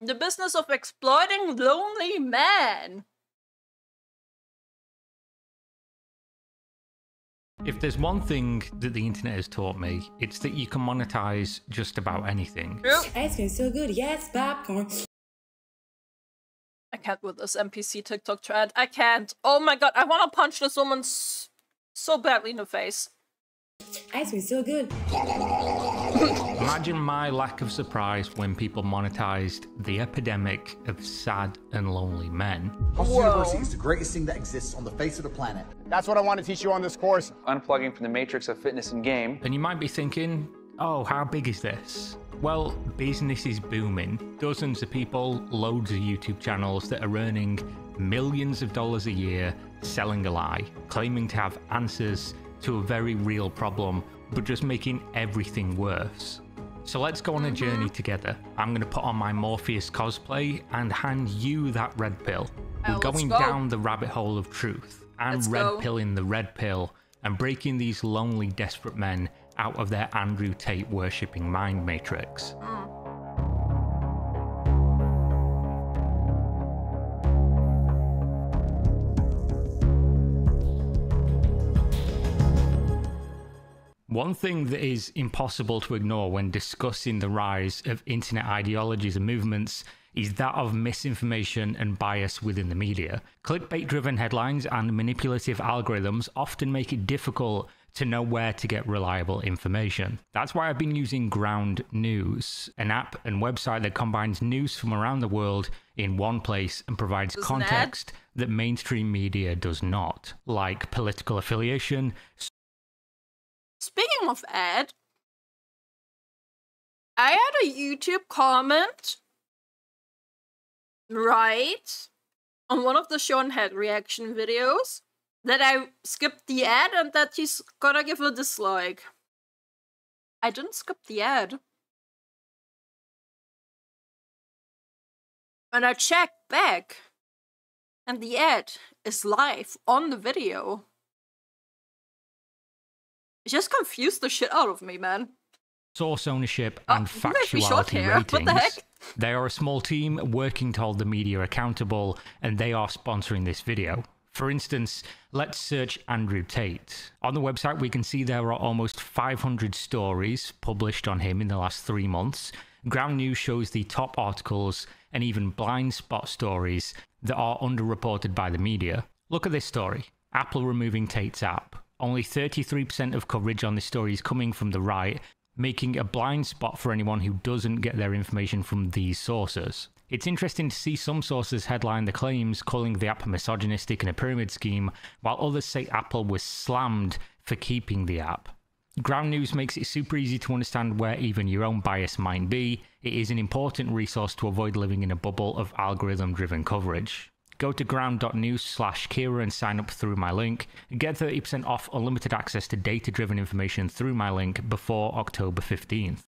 The business of exploiting lonely men. If there's one thing that the internet has taught me, it's that you can monetize just about anything. True. Ice cream so good, yes, popcorn. I can't with this NPC TikTok trend. I can't. Oh my god, I want to punch this woman so badly in the face. Ice cream so good. Imagine my lack of surprise when people monetized the epidemic of sad and lonely men. Hustle University is the greatest thing that exists on the face of the planet. That's what I want to teach you on this course. Unplugging from the matrix of fitness and game. And you might be thinking, oh, how big is this? Well, business is booming. Dozens of people, loads of YouTube channels that are earning millions of dollars a year selling a lie, claiming to have answers to a very real problem, but just making everything worse. So let's go on a journey together. I'm going to put on my Morpheus cosplay and hand you that red pill. We're going down the rabbit hole of truth and red pilling the red pill and breaking these lonely, desperate men out of their Andrew Tate worshipping mind matrix. One thing that is impossible to ignore when discussing the rise of internet ideologies and movements is that of misinformation and bias within the media. Clickbait-driven headlines and manipulative algorithms often make it difficult to know where to get reliable information. That's why I've been using Ground News, an app and website that combines news from around the world in one place and provides context that mainstream media does not, like political affiliation. Speaking of ad, I had a YouTube comment, right, on one of the Sean Head reaction videos that I skipped the ad and that she's gonna give a dislike. I didn't skip the ad. And I checked back, and the ad is live on the video. It just confused the shit out of me, man. Source ownership and factuality ratings. What the heck? They are a small team working to hold the media accountable, and they are sponsoring this video. For instance, let's search Andrew Tate. On the website, we can see there are almost 500 stories published on him in the last 3 months. Ground News shows the top articles and even blind spot stories that are underreported by the media. Look at this story. Apple removing Tate's app. Only 33% of coverage on this story is coming from the right, making a blind spot for anyone who doesn't get their information from these sources. It's interesting to see some sources headline the claims, calling the app misogynistic and a pyramid scheme, while others say Apple was slammed for keeping the app. Ground News makes it super easy to understand where even your own bias might be. It is an important resource to avoid living in a bubble of algorithm-driven coverage. Go to ground.news/Kira and sign up through my link. Get 30% off unlimited access to data-driven information through my link before October 15th.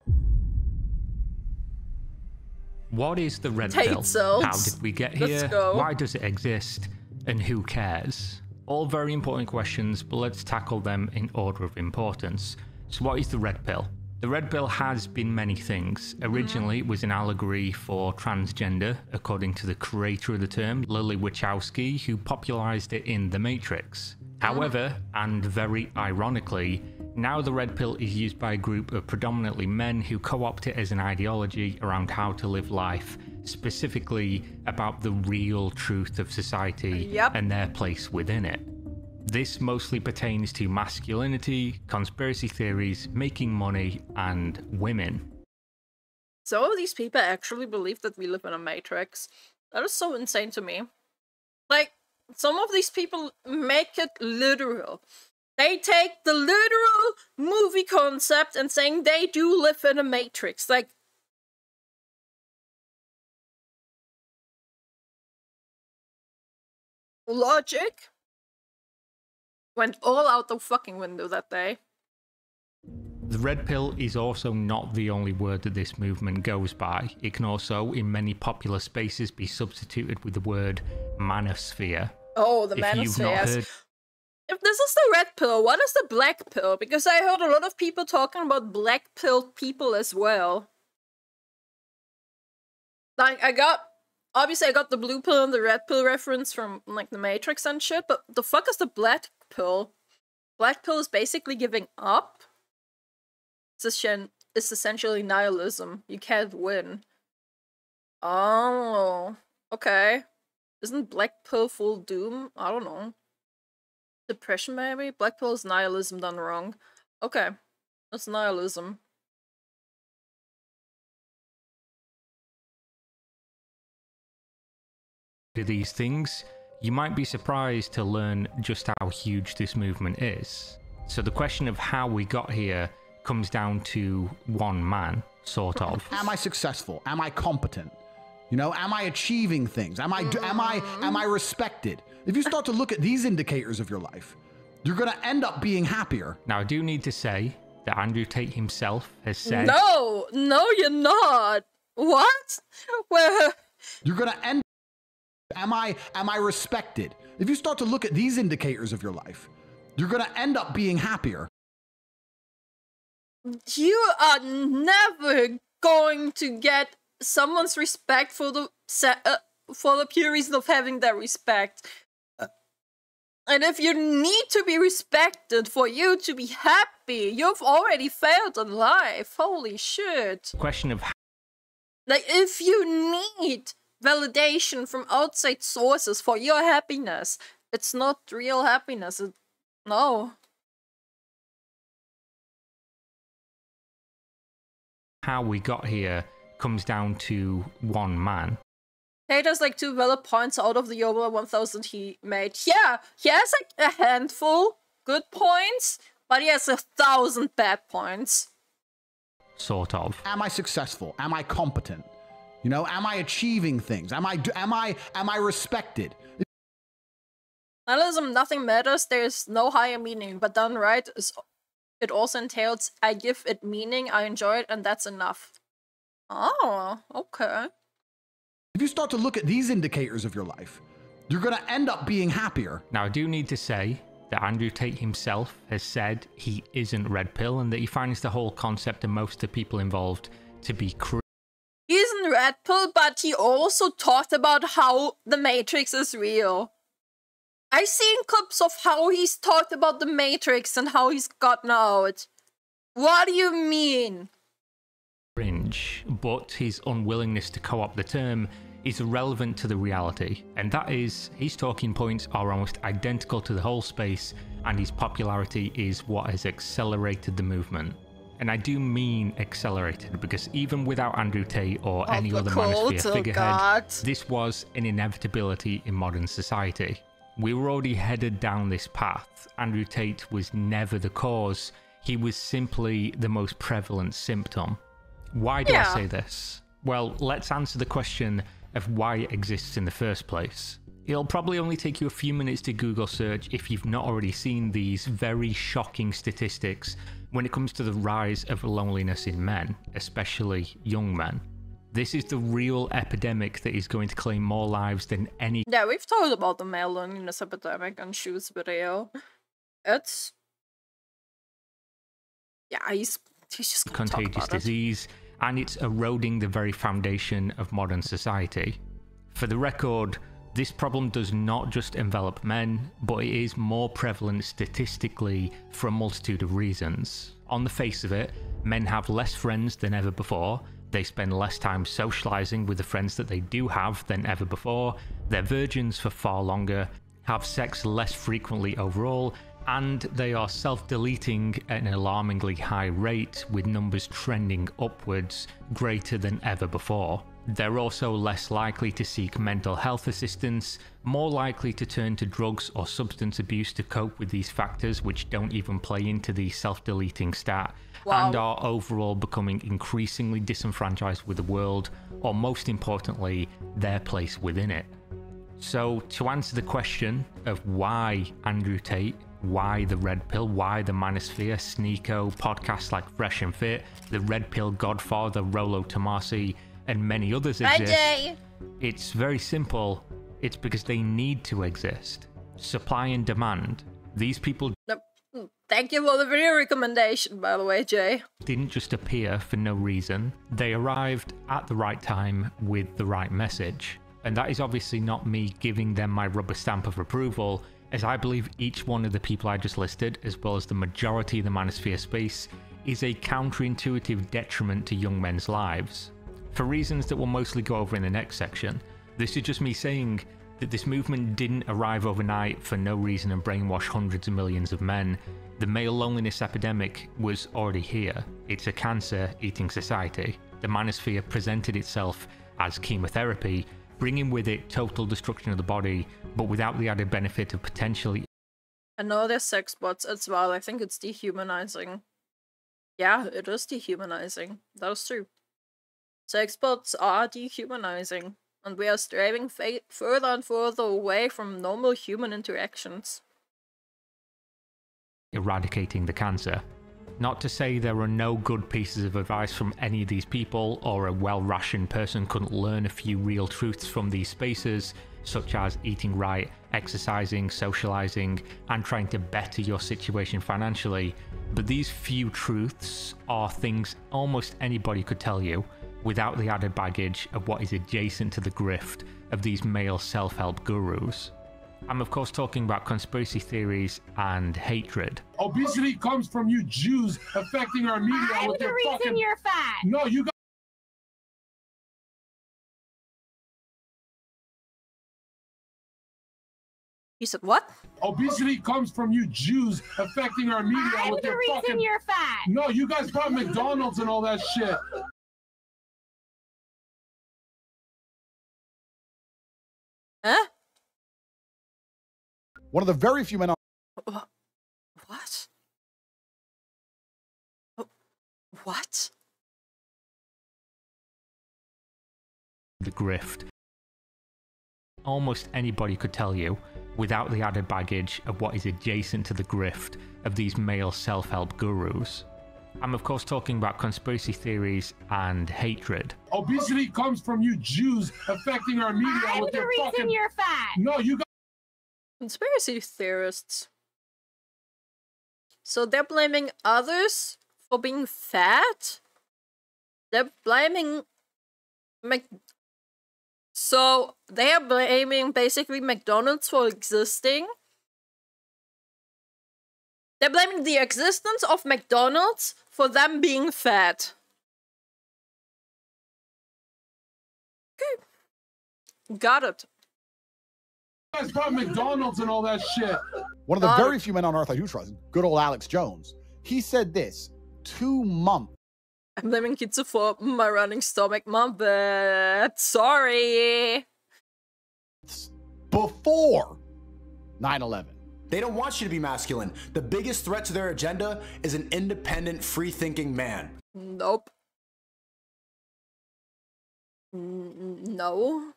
What is the red pill? How did we get here? Why does it exist? And who cares? All very important questions, but let's tackle them in order of importance. So what is the red pill? The red pill has been many things. Originally, it was an allegory for transgender, according to the creator of the term, Lily Wachowski, who popularized it in The Matrix. However, and very ironically, now the red pill is used by a group of predominantly men who co-opt it as an ideology around how to live life, specifically about the real truth of society and their place within it. This mostly pertains to masculinity, conspiracy theories, making money, and women. So these people actually believe that we live in a matrix. That is so insane to me. Like, some of these people make it literal. They take the literal movie concept and saying they do live in a matrix. Like, logic went all out the fucking window that day. The red pill is also not the only word that this movement goes by. It can also, in many popular spaces, be substituted with the word manosphere. Oh, the manosphere. If this is the red pill, what is the black pill? Because I heard a lot of people talking about black pill people as well. Like, I got... Obviously, I got the blue pill and the red pill reference from, like, The Matrix and shit, but the fuck is the black pill? Black pill is basically giving up. It's essentially nihilism. You can't win. Oh, okay. Isn't black pill full doom? I don't know. Depression, maybe? Black pill is nihilism done wrong. Okay. That's nihilism. Do these things, you might be surprised to learn just how huge this movement is. So the question of how we got here comes down to one man, sort of. Am I successful? Am I competent? You know, am I achieving things? Am I respected? If you start to look at these indicators of your life, you're going to end up being happier. Now, I do need to say that Andrew Tate himself has said... No! No, you're not! What? Where? You're going to end... Am I respected? If you start to look at these indicators of your life, you're going to end up being happier. You are never going to get someone's respect for the pure reason of having that respect. And if you need to be respected for you to be happy, you've already failed in life. Holy shit. Question of... Like, if you need validation from outside sources for your happiness, it's not real happiness. No. How we got here comes down to one man. Tate has like 2 valid points out of the over 1,000 he made. Yeah, he has like a handful good points, but he has 1,000 bad points. Sort of. Am I successful? Am I competent? You know, am I achieving things? Am I respected? Nihilism, nothing matters, there's no higher meaning, but done right, it also entails I give it meaning, I enjoy it, and that's enough. Oh, okay. If you start to look at these indicators of your life, you're going to end up being happier. Now, I do need to say that Andrew Tate himself has said he isn't red pill and that he finds the whole concept and most of the people involved to be cruel. He isn't red pill, but he also talked about how the Matrix is real. I've seen clips of how he's talked about the Matrix and how he's gotten out. What do you mean? Cringe, but his unwillingness to co-opt the term is relevant to the reality, and that is, his talking points are almost identical to the whole space, and his popularity is what has accelerated the movement. And I do mean accelerated, because even without Andrew Tate or any other manosphere figurehead, this was an inevitability in modern society. We were already headed down this path. Andrew Tate was never the cause. He was simply the most prevalent symptom. Why do I say this? Well, let's answer the question of why it exists in the first place. It'll probably only take you a few minutes to Google search if you've not already seen these very shocking statistics when it comes to the rise of loneliness in men, especially young men. This is the real epidemic that is going to claim more lives than any— Yeah, we've talked about the male loneliness epidemic on Shoe's video. It's... Yeah, he's just gonna talk about it. Contagious disease, and it's eroding the very foundation of modern society. For the record, this problem does not just envelop men, but it is more prevalent statistically for a multitude of reasons. On the face of it, men have less friends than ever before, they spend less time socializing with the friends that they do have than ever before, they're virgins for far longer, have sex less frequently overall, and they are self-deleting at an alarmingly high rate, with numbers trending upwards greater than ever before. They're also less likely to seek mental health assistance, more likely to turn to drugs or substance abuse to cope with these factors, which don't even play into the self-deleting stat, and are overall becoming increasingly disenfranchised with the world, or most importantly, their place within it. So to answer the question of why Andrew Tate, why the red pill, why the manosphere, Sneako, podcasts like Fresh and Fit, the red pill godfather Rolo Tomasi, and many others exist, it's very simple. It's because they need to exist. Supply and demand. These people Thank you for the video recommendation, by the way, Jay. Didn't just appear for no reason. They arrived at the right time with the right message. And that is obviously not me giving them my rubber stamp of approval, as I believe each one of the people I just listed, as well as the majority of the manosphere space, is a counterintuitive detriment to young men's lives, for reasons that we'll mostly go over in the next section. This is just me saying that this movement didn't arrive overnight for no reason and brainwash hundreds of millions of men. The male loneliness epidemic was already here. It's a cancer eating society. The manosphere presented itself as chemotherapy, bringing with it total destruction of the body, but without the added benefit of potentially... I know there's sex bots as well. I think it's dehumanizing. Yeah, it is dehumanizing. That is true. Sex bots are dehumanizing, and we are straying further and further away from normal human interactions. Eradicating the cancer. Not to say there are no good pieces of advice from any of these people, or a well-rationed person couldn't learn a few real truths from these spaces, such as eating right, exercising, socializing, and trying to better your situation financially, but these few truths are things almost anybody could tell you, without the added baggage of what is adjacent to the grift of these male self-help gurus. I'm of course talking about conspiracy theories and hatred. Obesity comes from you Jews affecting our media with your fucking... I'm the reason you're fat! No, you got... You said what? Obesity comes from you Jews affecting our media with your fucking... I'm the reason you're fat! No, you guys bought McDonald's and all that shit! Huh? One of the very few men... What? What? The grift. Almost anybody could tell you, without the added baggage of what is adjacent to the grift of these male self-help gurus. I'm of course talking about conspiracy theories and hatred. Obesity comes from you Jews affecting our media with your fucking... I'm the reason you're fat! No, you got... Conspiracy theorists. So they're blaming others for being fat? They're blaming... So they're blaming basically McDonald's for existing? They're blaming the existence of McDonald's for them being fat. Okay. Got it. You guys bought McDonald's and all that shit. One of the very few men on earth I do trust, good old Alex Jones. He said this 2 months. I'm blaming kids for my running stomach, my bad. Sorry. Before 9/11. They don't want you to be masculine. The biggest threat to their agenda is an independent, free-thinking man. Nope. No.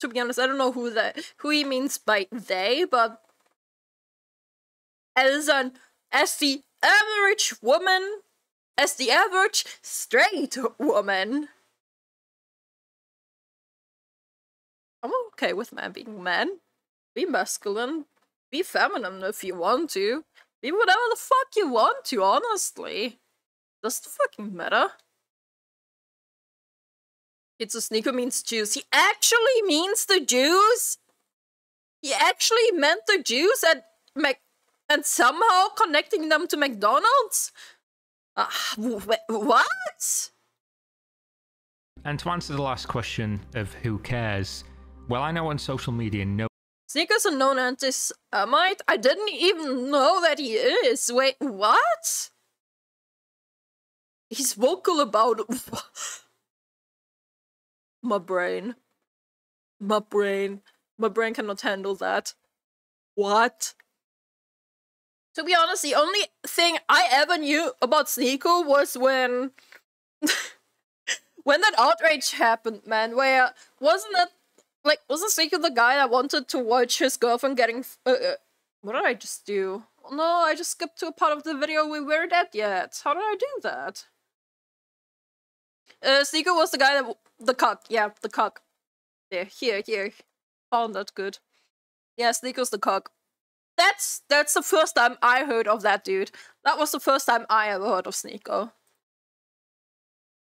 To be honest, I don't know who he means by they, but as the average woman, as the average straight woman, I'm okay with man being man, be masculine, be feminine if you want to, be whatever the fuck you want to. Honestly, does it fucking matter? It's a Sneako means Jews. He actually means the Jews? He actually meant the Jews and somehow connecting them to McDonald's? What? And to answer the last question of who cares, well, I know on social media no... Sneako's a known anti-Semite? I didn't even know that he is. Wait, what? He's vocal about... My brain cannot handle that. What? To be honest, the only thing I ever knew about Sneako was when... when that outrage happened, man, where... Wasn't Sneako the guy that wanted to watch his girlfriend getting... what did I just do? No, I just skipped to a part of the video we weren't at yet. How did I do that? Sneako was the guy that... The cock, yeah, the cock. There, here, here. Found that good. Yeah, Sneako's the cock. That's the first time I heard of that dude. That was the first time I ever heard of Sneako.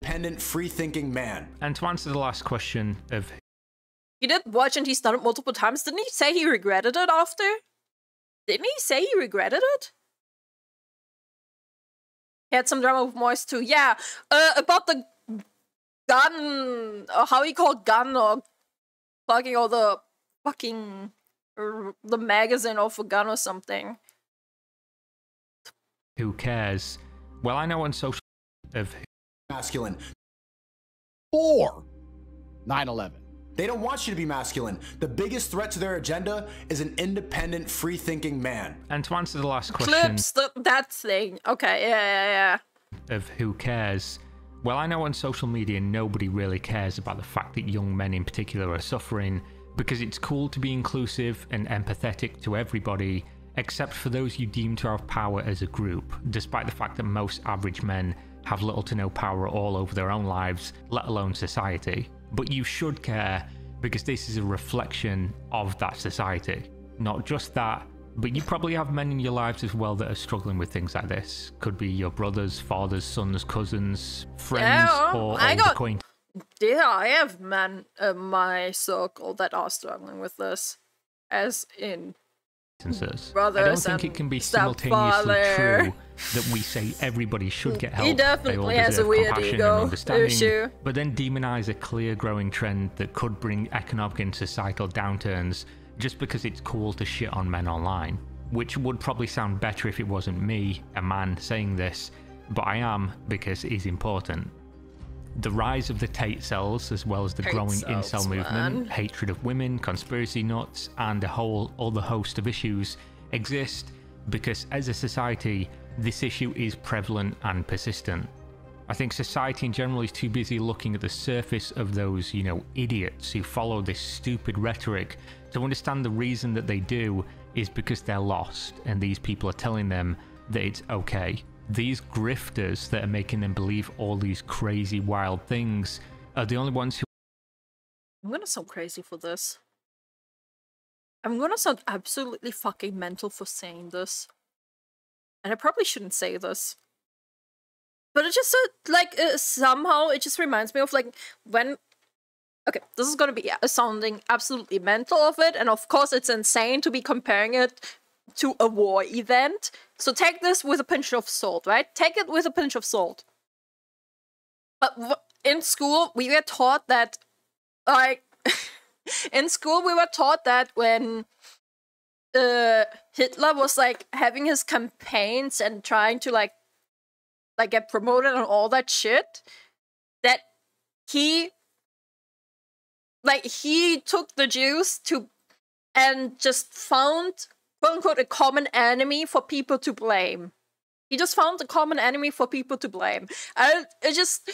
Independent, free-thinking man. And to answer the last question of... He did watch and he's done it multiple times. Didn't he say he regretted it after? Didn't he say he regretted it? He had some drama with Moise too. Yeah, about the gun, or how he called gun, or fucking all the fucking... the magazine off a gun or something. Who cares? Well, I know on social of masculine or 9/11. They don't want you to be masculine. The biggest threat to their agenda is an independent, free-thinking man. And to answer the last question, clips that thing. Okay, yeah. Of who cares? Well, I know on social media nobody really cares about the fact that young men in particular are suffering, because it's cool to be inclusive and empathetic to everybody, except for those you deem to have power as a group, despite the fact that most average men have little to no power at all over their own lives, let alone society. But you should care, because this is a reflection of that society. Not just that, but you probably have men in your lives as well that are struggling with things like this. Could be your brothers, fathers, sons, cousins, friends, or acquaintances. Yeah, I have men in my circle that are struggling with this, as in brothers and stepfather. I don't think it can be simultaneously true that we say everybody should get help. He definitely has a weird ego issue. But then demonize a clear growing trend that could bring economic and societal downturns just because it's cool to shit on men online. Which would probably sound better if it wasn't me, a man, saying this, but I am, because it is important. The rise of the Tate cells, as well as the growing incel movement, hatred of women, conspiracy nuts, and a whole other host of issues exist because, as a society, this issue is prevalent and persistent. I think society in general is too busy looking at the surface of those, you know, idiots who follow this stupid rhetoric to understand the reason that they do is because they're lost, and these people are telling them that it's okay. These grifters that are making them believe all these crazy, wild things are the only ones who... I'm gonna sound crazy for this. I'm gonna sound absolutely fucking mental for saying this. And I probably shouldn't say this. But it just, like, somehow it just reminds me of, like, when... Okay, this is gonna be sounding absolutely mental of it, and of course it's insane to be comparing it to a war event, so take this with a pinch of salt, right? Take it with a pinch of salt. But in school, we were taught that, like, in school, we were taught that when Hitler was, like, having his campaigns and trying to, like get promoted and all that shit, that he took the Jews to, and just found, quote-unquote, a common enemy for people to blame. He just found a common enemy for people to blame. And it just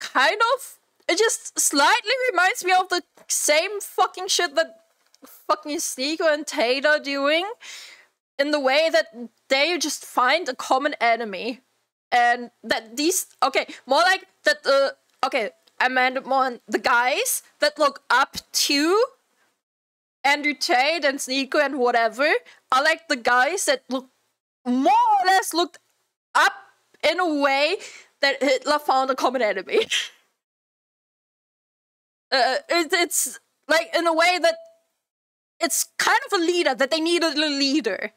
kind of... It just slightly reminds me of the same fucking shit that fucking Sneako and Tate are doing, in the way that they just find a common enemy. And that these... Okay, more like that... Okay, I meant more on the guys that look up to Andrew Tate and Sneako and whatever are like the guys that more or less looked up in a way that Hitler found a common enemy. It's like, in a way that it's kind of a leader, that they needed a leader,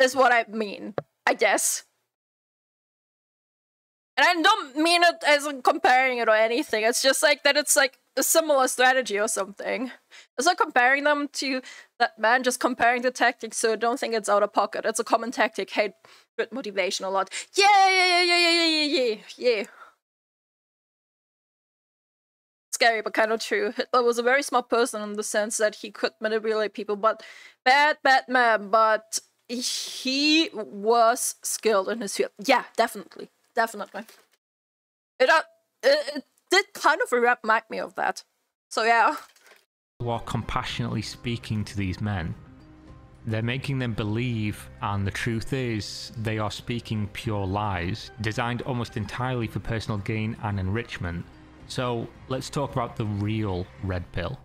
is what I mean, I guess. And I don't mean it as in comparing it or anything, it's just like that it's like a similar strategy or something. It's not comparing them to that man, just comparing the tactics, so don't think it's out of pocket. It's a common tactic, hate motivation a lot. Yeah. Scary, but kind of true. Hitler was a very smart person in the sense that he could manipulate people, but bad man, but he was skilled in his field. Yeah, definitely. Definitely. It did kind of remind me of that. So yeah. Who are compassionately speaking to these men. They're making them believe, and the truth is, they are speaking pure lies, designed almost entirely for personal gain and enrichment. So let's talk about the real red pill.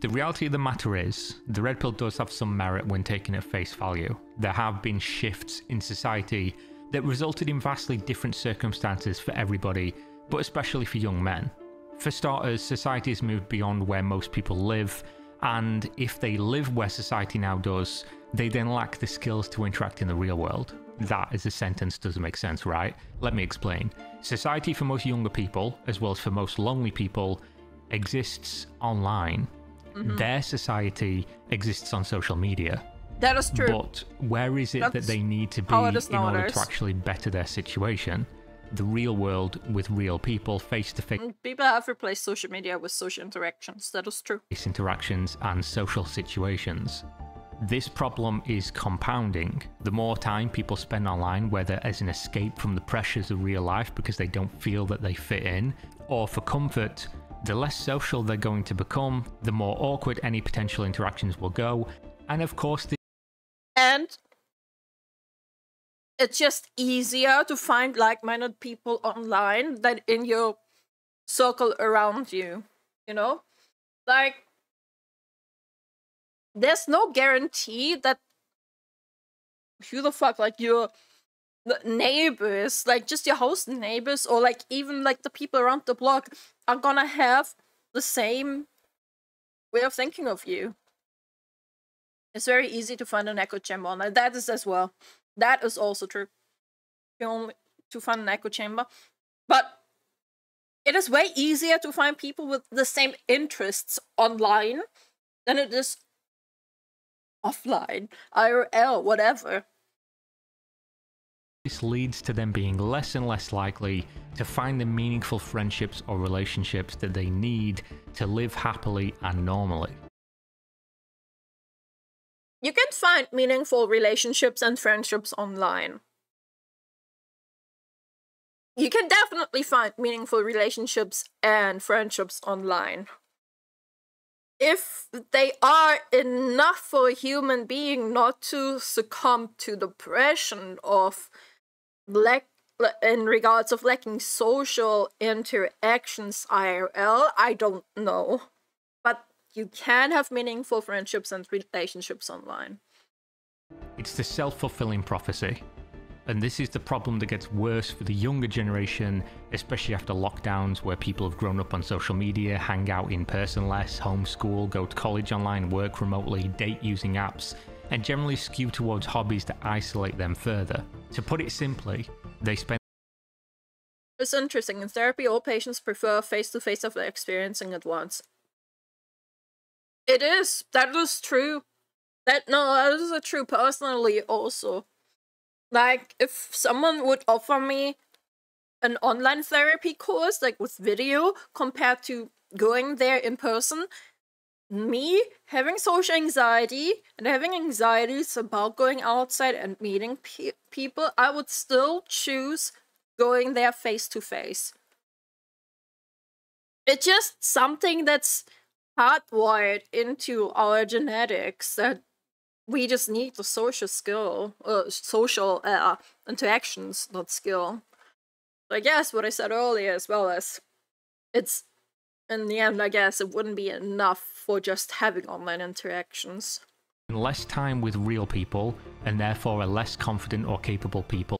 The reality of the matter is, the red pill does have some merit when taken at face value. There have been shifts in society that resulted in vastly different circumstances for everybody, but especially for young men. For starters, society has moved beyond where most people live, and if they live where society now does, they then lack the skills to interact in the real world. That as a sentence doesn't make sense, right? Let me explain. Society for most younger people, as well as for most lonely people, exists online. Their society exists on social media. That is true. But where is it that they need to be in order to actually better their situation? The real world with real people, face to face. People have replaced social media with social interactions. That is true. Interactions and social situations. This problem is compounding. The more time people spend online, whether as an escape from the pressures of real life because they don't feel that they fit in, or for comfort, the less social they're going to become, the more awkward any potential interactions will go, and of course and it's just easier to find like-minded people online than in your circle around you, you know? Like, there's no guarantee that who the fuck, like, your neighbors, like, just your house neighbors, or like, even like the people around the block are gonna have the same way of thinking of you. It's very easy to find an echo chamber online. That is as well. That is also true. You only to find an echo chamber. But it is way easier to find people with the same interests online than it is offline, IRL, whatever. This leads to them being less and less likely to find the meaningful friendships or relationships that they need to live happily and normally. You can find meaningful relationships and friendships online. You can definitely find meaningful relationships and friendships online. If they are enough for a human being not to succumb to depression of in regards of lacking social interactions IRL, I don't know. But you can have meaningful friendships and relationships online. It's the self-fulfilling prophecy. And this is the problem that gets worse for the younger generation, especially after lockdowns where people have grown up on social media, hang out in person less, homeschool, go to college online, work remotely, date using apps, and generally skew towards hobbies that isolate them further. To put it simply, they spend... It's interesting. In therapy, all patients prefer face-to-face after experiencing it once. It is. That is true. That is true personally also. Like, if someone would offer me an online therapy course, like with video, compared to going there in person, me having social anxiety and having anxieties about going outside and meeting people, I would still choose going there face to face. It's just something that's hardwired into our genetics that we just need the social skill, social interactions, not skill. I guess what I said earlier as well as it's, in the end, I guess it wouldn't be enough for just having online interactions. Less time with real people, and therefore are less confident or capable people.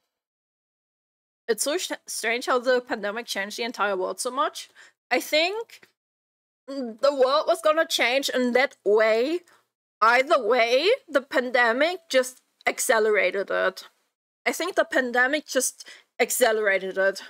It's so strange how the pandemic changed the entire world so much. I think the world was gonna change in that way. Either way, the pandemic just accelerated it. I think the pandemic just accelerated it.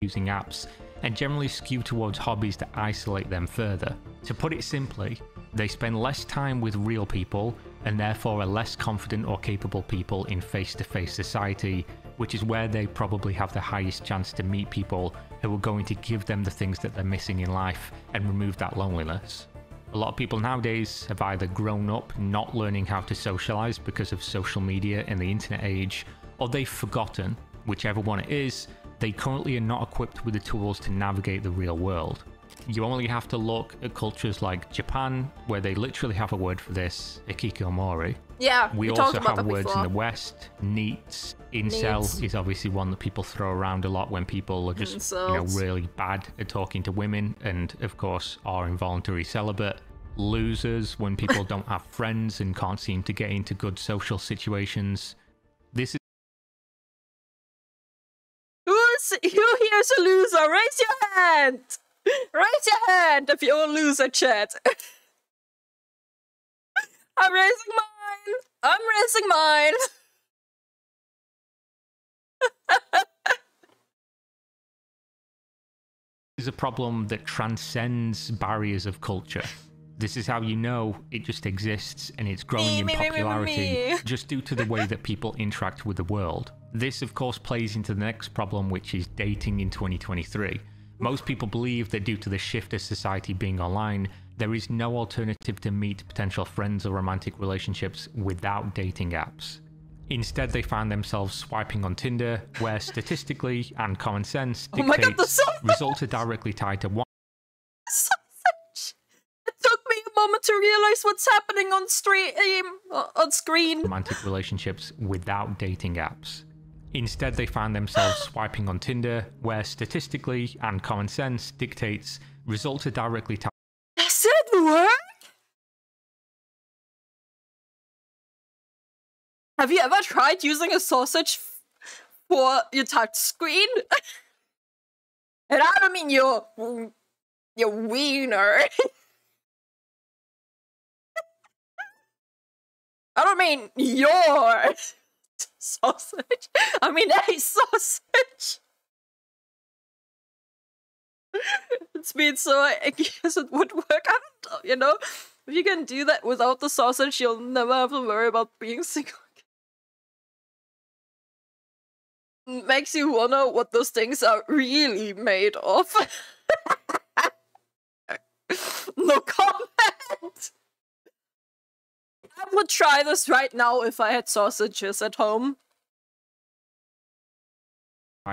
Using apps and generally skew towards hobbies that isolate them further. To put it simply, they spend less time with real people and therefore are less confident or capable people in face-to-face society, which is where they probably have the highest chance to meet people who are going to give them the things that they're missing in life and remove that loneliness. A lot of people nowadays have either grown up not learning how to socialize because of social media and the internet age, or they've forgotten, whichever one it is, they currently are not equipped with the tools to navigate the real world. You only have to look at cultures like Japan, where they literally have a word for this, hikikomori. Yeah, we also have words before. In the West. Neets. Incel is obviously one that people throw around a lot when people are just really bad at talking to women, and of course are involuntary celibate. Losers, when people don't have friends and can't seem to get into good social situations. This is who here's a loser? Raise your hand. Raise your hand if you're a loser, chat. I'm raising mine. I'm raising mine. This is a problem that transcends barriers of culture. This is how you know it just exists and it's growing in popularity just due to the way that people interact with the world. This, of course, plays into the next problem, which is dating in 2023. Most people believe that due to the shift of society being online, there is no alternative to meet potential friends or romantic relationships without dating apps. Instead, they find themselves swiping on Tinder, where statistically and common sense dictates results are directly tied to one. It took me a moment to realize what's happening on screen. Romantic relationships without dating apps. Instead, they find themselves swiping on Tinder, where statistically and common sense dictates results are directly tied. Does it work? Have you ever tried using a sausage for your touch screen? And I don't mean your wiener. I don't mean your sausage. I mean a sausage. It's been so I guess it would work out, you know? If you can do that without the sausage, you'll never have to worry about being single. Makes you wonder what those things are really made of. No comment! I would try this right now if I had sausages at home.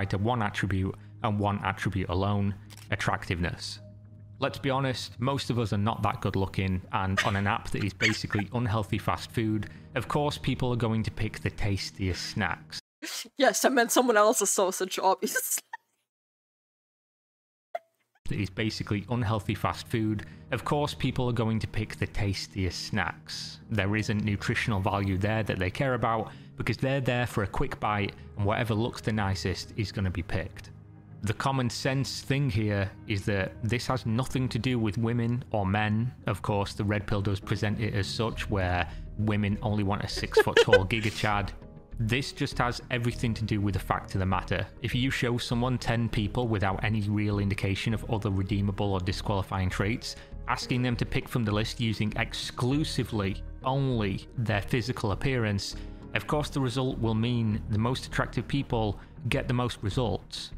To one attribute and one attribute alone, attractiveness. Let's be honest, most of us are not that good looking, and on an app that is basically unhealthy fast food, of course people are going to pick the tastiest snacks. Yes, I meant someone else's sausage, obviously. It's basically unhealthy fast food. Of course, people are going to pick the tastiest snacks. There isn't nutritional value there that they care about because they're there for a quick bite, and whatever looks the nicest is going to be picked. The common sense thing here is that this has nothing to do with women or men. Of course, the red pill does present it as such, where women only want a 6 foot tall gigachad. This just has everything to do with the fact of the matter. If you show someone 10 people without any real indication of other redeemable or disqualifying traits, asking them to pick from the list using exclusively only their physical appearance, of course the result will mean the most attractive people get the most results.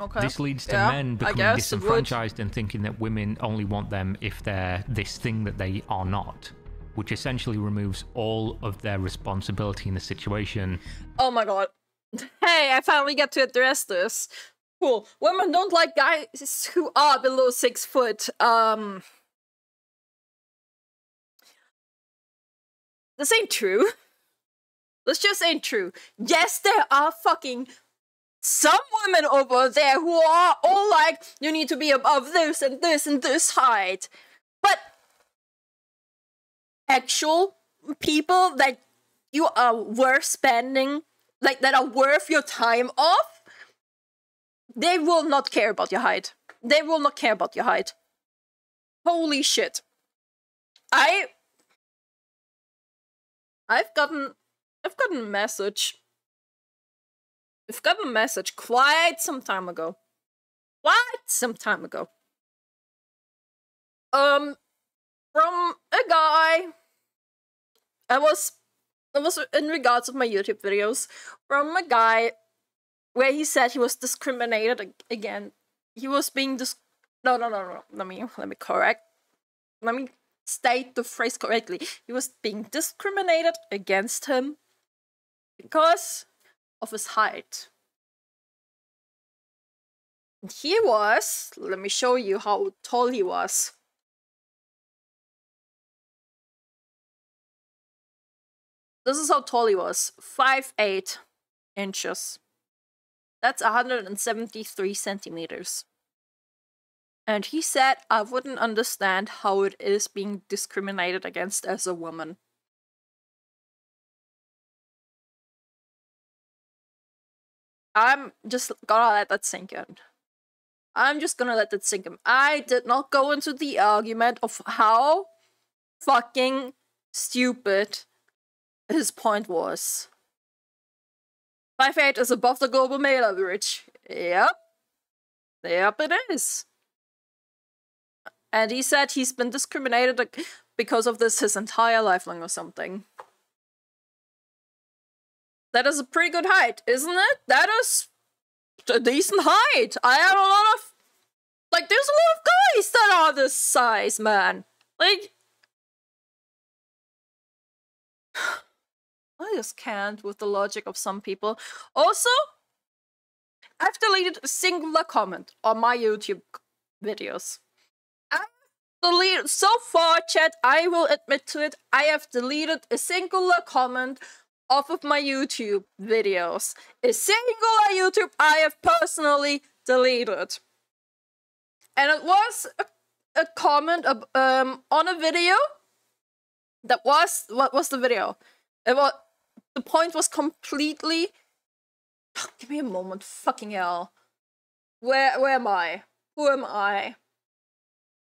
Okay. This leads to men becoming disenfranchised and thinking that women only want them if they're this thing that they are not, which essentially removes all of their responsibility in the situation. Oh my god. Hey, I finally get to address this. Cool. Women don't like guys who are below 6 foot. This ain't true. This just ain't true. Yes, there are fucking some women over there who are all like, you need to be above this and this and this height. But actual people that you are worth spending, like that are worth your time off, they will not care about your height. They will not care about your height. Holy shit. I've gotten a message. I've gotten a message quite some time ago. Quite some time ago. From a guy. I was in regards of my YouTube videos, from a guy where he said he was discriminated again. He was being no, let me correct. Let me state the phrase correctly. He was being discriminated against him because of his height. And he was, let me show you how tall he was. This is how tall he was. 5'8 inches. That's 173 centimeters. And he said, I wouldn't understand how it is being discriminated against as a woman. I'm just gonna let that sink in. I'm just gonna let that sink in. I did not go into the argument of how fucking stupid his point was. 5'8 is above the global male average. Yep. Yep, it is. And he said he's been discriminated because of this his entire lifelong or something. That is a pretty good height, isn't it? That is a decent height. I had a lot of... Like, there's a lot of guys that are this size, man. Like... I just can't with the logic of some people. Also, I've deleted a singular comment on my YouTube videos. So far, chat, I will admit to it, I have deleted a singular comment off of my YouTube videos. A singular YouTube I have personally deleted. And it was a comment on a video that was... What was the video? It was... The point was completely... Oh, give me a moment, fucking hell. Where am I? Who am I?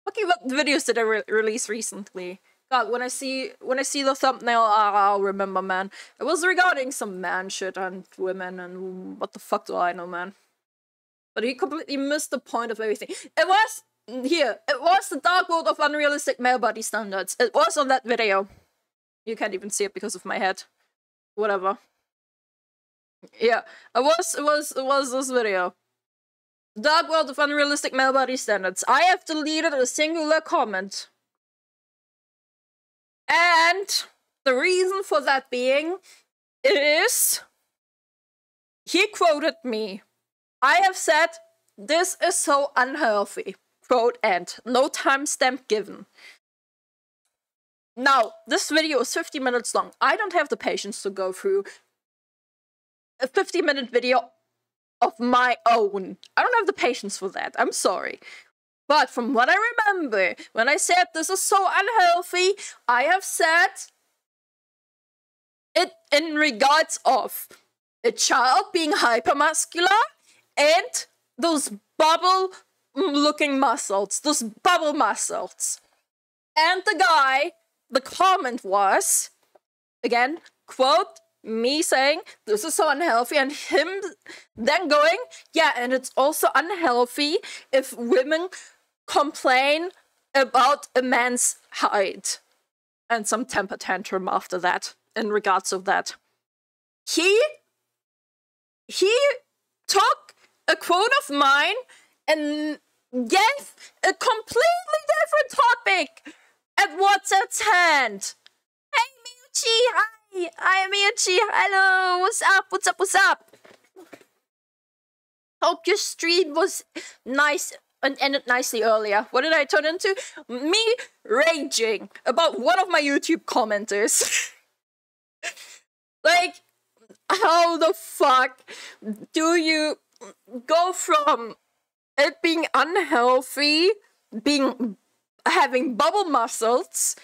Okay, what videos did I release recently? God, when I see the thumbnail, I'll remember, man. It was regarding some man shit and women and what the fuck do I know, man. But he completely missed the point of everything. It was the dark world of unrealistic male body standards. It was on that video. You can't even see it because of my head. Whatever. Yeah, it was this video. Dark world of unrealistic male body standards. I have deleted a singular comment. And the reason for that being is he quoted me. I have said, this is so unhealthy. Quote end. No timestamp given. Now, this video is 50 minutes long. I don't have the patience to go through a 50-minute video of my own. I don't have the patience for that. I'm sorry. But from what I remember, when I said this is so unhealthy, I have said it in regards of a child being hypermuscular and those bubble-looking muscles, those bubble muscles. And the guy, the comment was, again, quote, me saying, this is so unhealthy, and him then going, yeah, and it's also unhealthy if women complain about a man's height. And some temper tantrum after that, in regards of that. He took a quote of mine and gave a completely different topic at what's at hand. Hey, Miuchi, hi! I am Miuchi. Hello. What's up? What's up? What's up? Hope your stream was nice and ended nicely earlier. What did I turn into? Me raging about one of my YouTube commenters. Like, how the fuck do you go from it being unhealthy, having bubble muscles,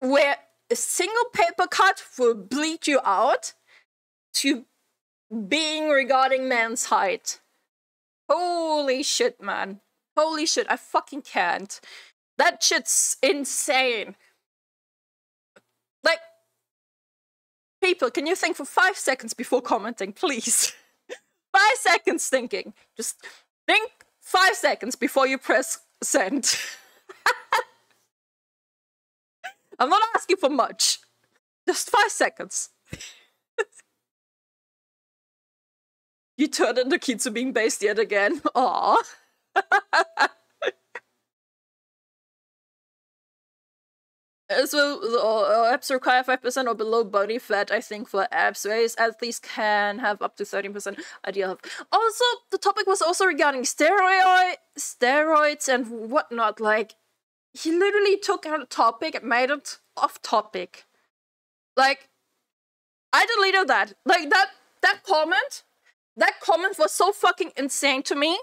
where a single paper cut will bleed you out, to being regarding man's height. Holy shit, man. Holy shit, I fucking can't. That shit's insane. Like, people, can you think for 5 seconds before commenting, please? 5 seconds thinking. Just think 5 seconds before you press send. I'm not asking for much. Just 5 seconds. You turned into Kitsu being based yet again. Aww. As well, apps require 5% or below body fat, I think, for apps. Whereas athletes can have up to 13% ideal health. Also, the topic was also regarding steroids and whatnot, like... He literally took out a topic and made it off topic. Like, I deleted that. Like, that comment was so fucking insane to me.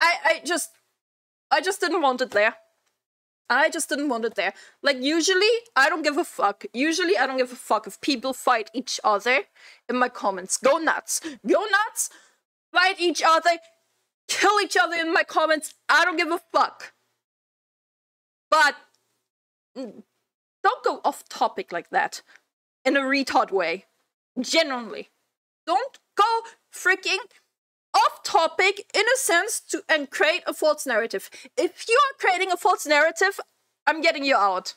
I just didn't want it there. I just didn't want it there. Like, usually, I don't give a fuck. Usually, I don't give a fuck if people fight each other in my comments. Go nuts. Go nuts. Fight each other. Kill each other in my comments. I don't give a fuck. But don't go off topic like that. In a retard way. Genuinely. Don't go freaking off topic in a sense to and create a false narrative. If you are creating a false narrative, I'm getting you out.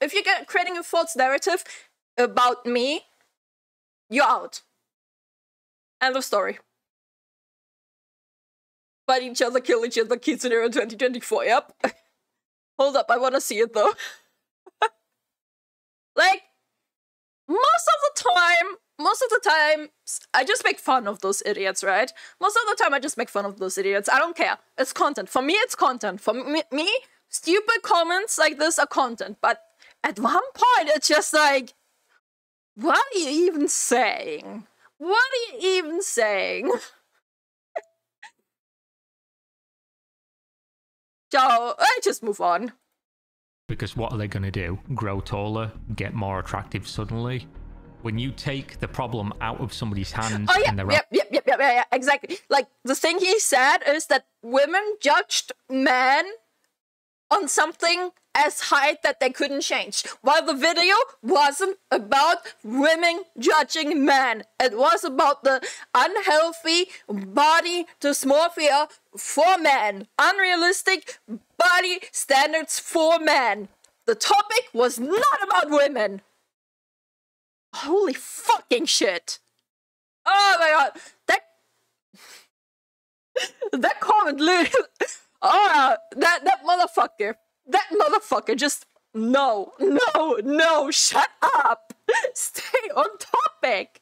If you're creating a false narrative about me, you're out. End of story. Fight each other, kill each other, Kitsune 2024, yep. Hold up, I wanna see it though. Like, most of the time, I just make fun of those idiots, right? Most of the time, I just make fun of those idiots. I don't care. It's content. For me, it's content. For me, stupid comments like this are content. But at one point, it's just like, what are you even saying? What are you even saying? So, I just move on. Because what are they going to do? Grow taller? Get more attractive suddenly? When you take the problem out of somebody's hands... Oh, yeah, and yeah, exactly. Like, the thing he said is that women judged men on something as height that they couldn't change. While the video wasn't about women judging men. It was about the unhealthy body dysmorphia for men. Unrealistic body standards for men. The topic was not about women. Holy fucking shit. Oh my god. That comment literally... Oh, that motherfucker. That motherfucker just... No, no, no. Shut up. Stay on topic.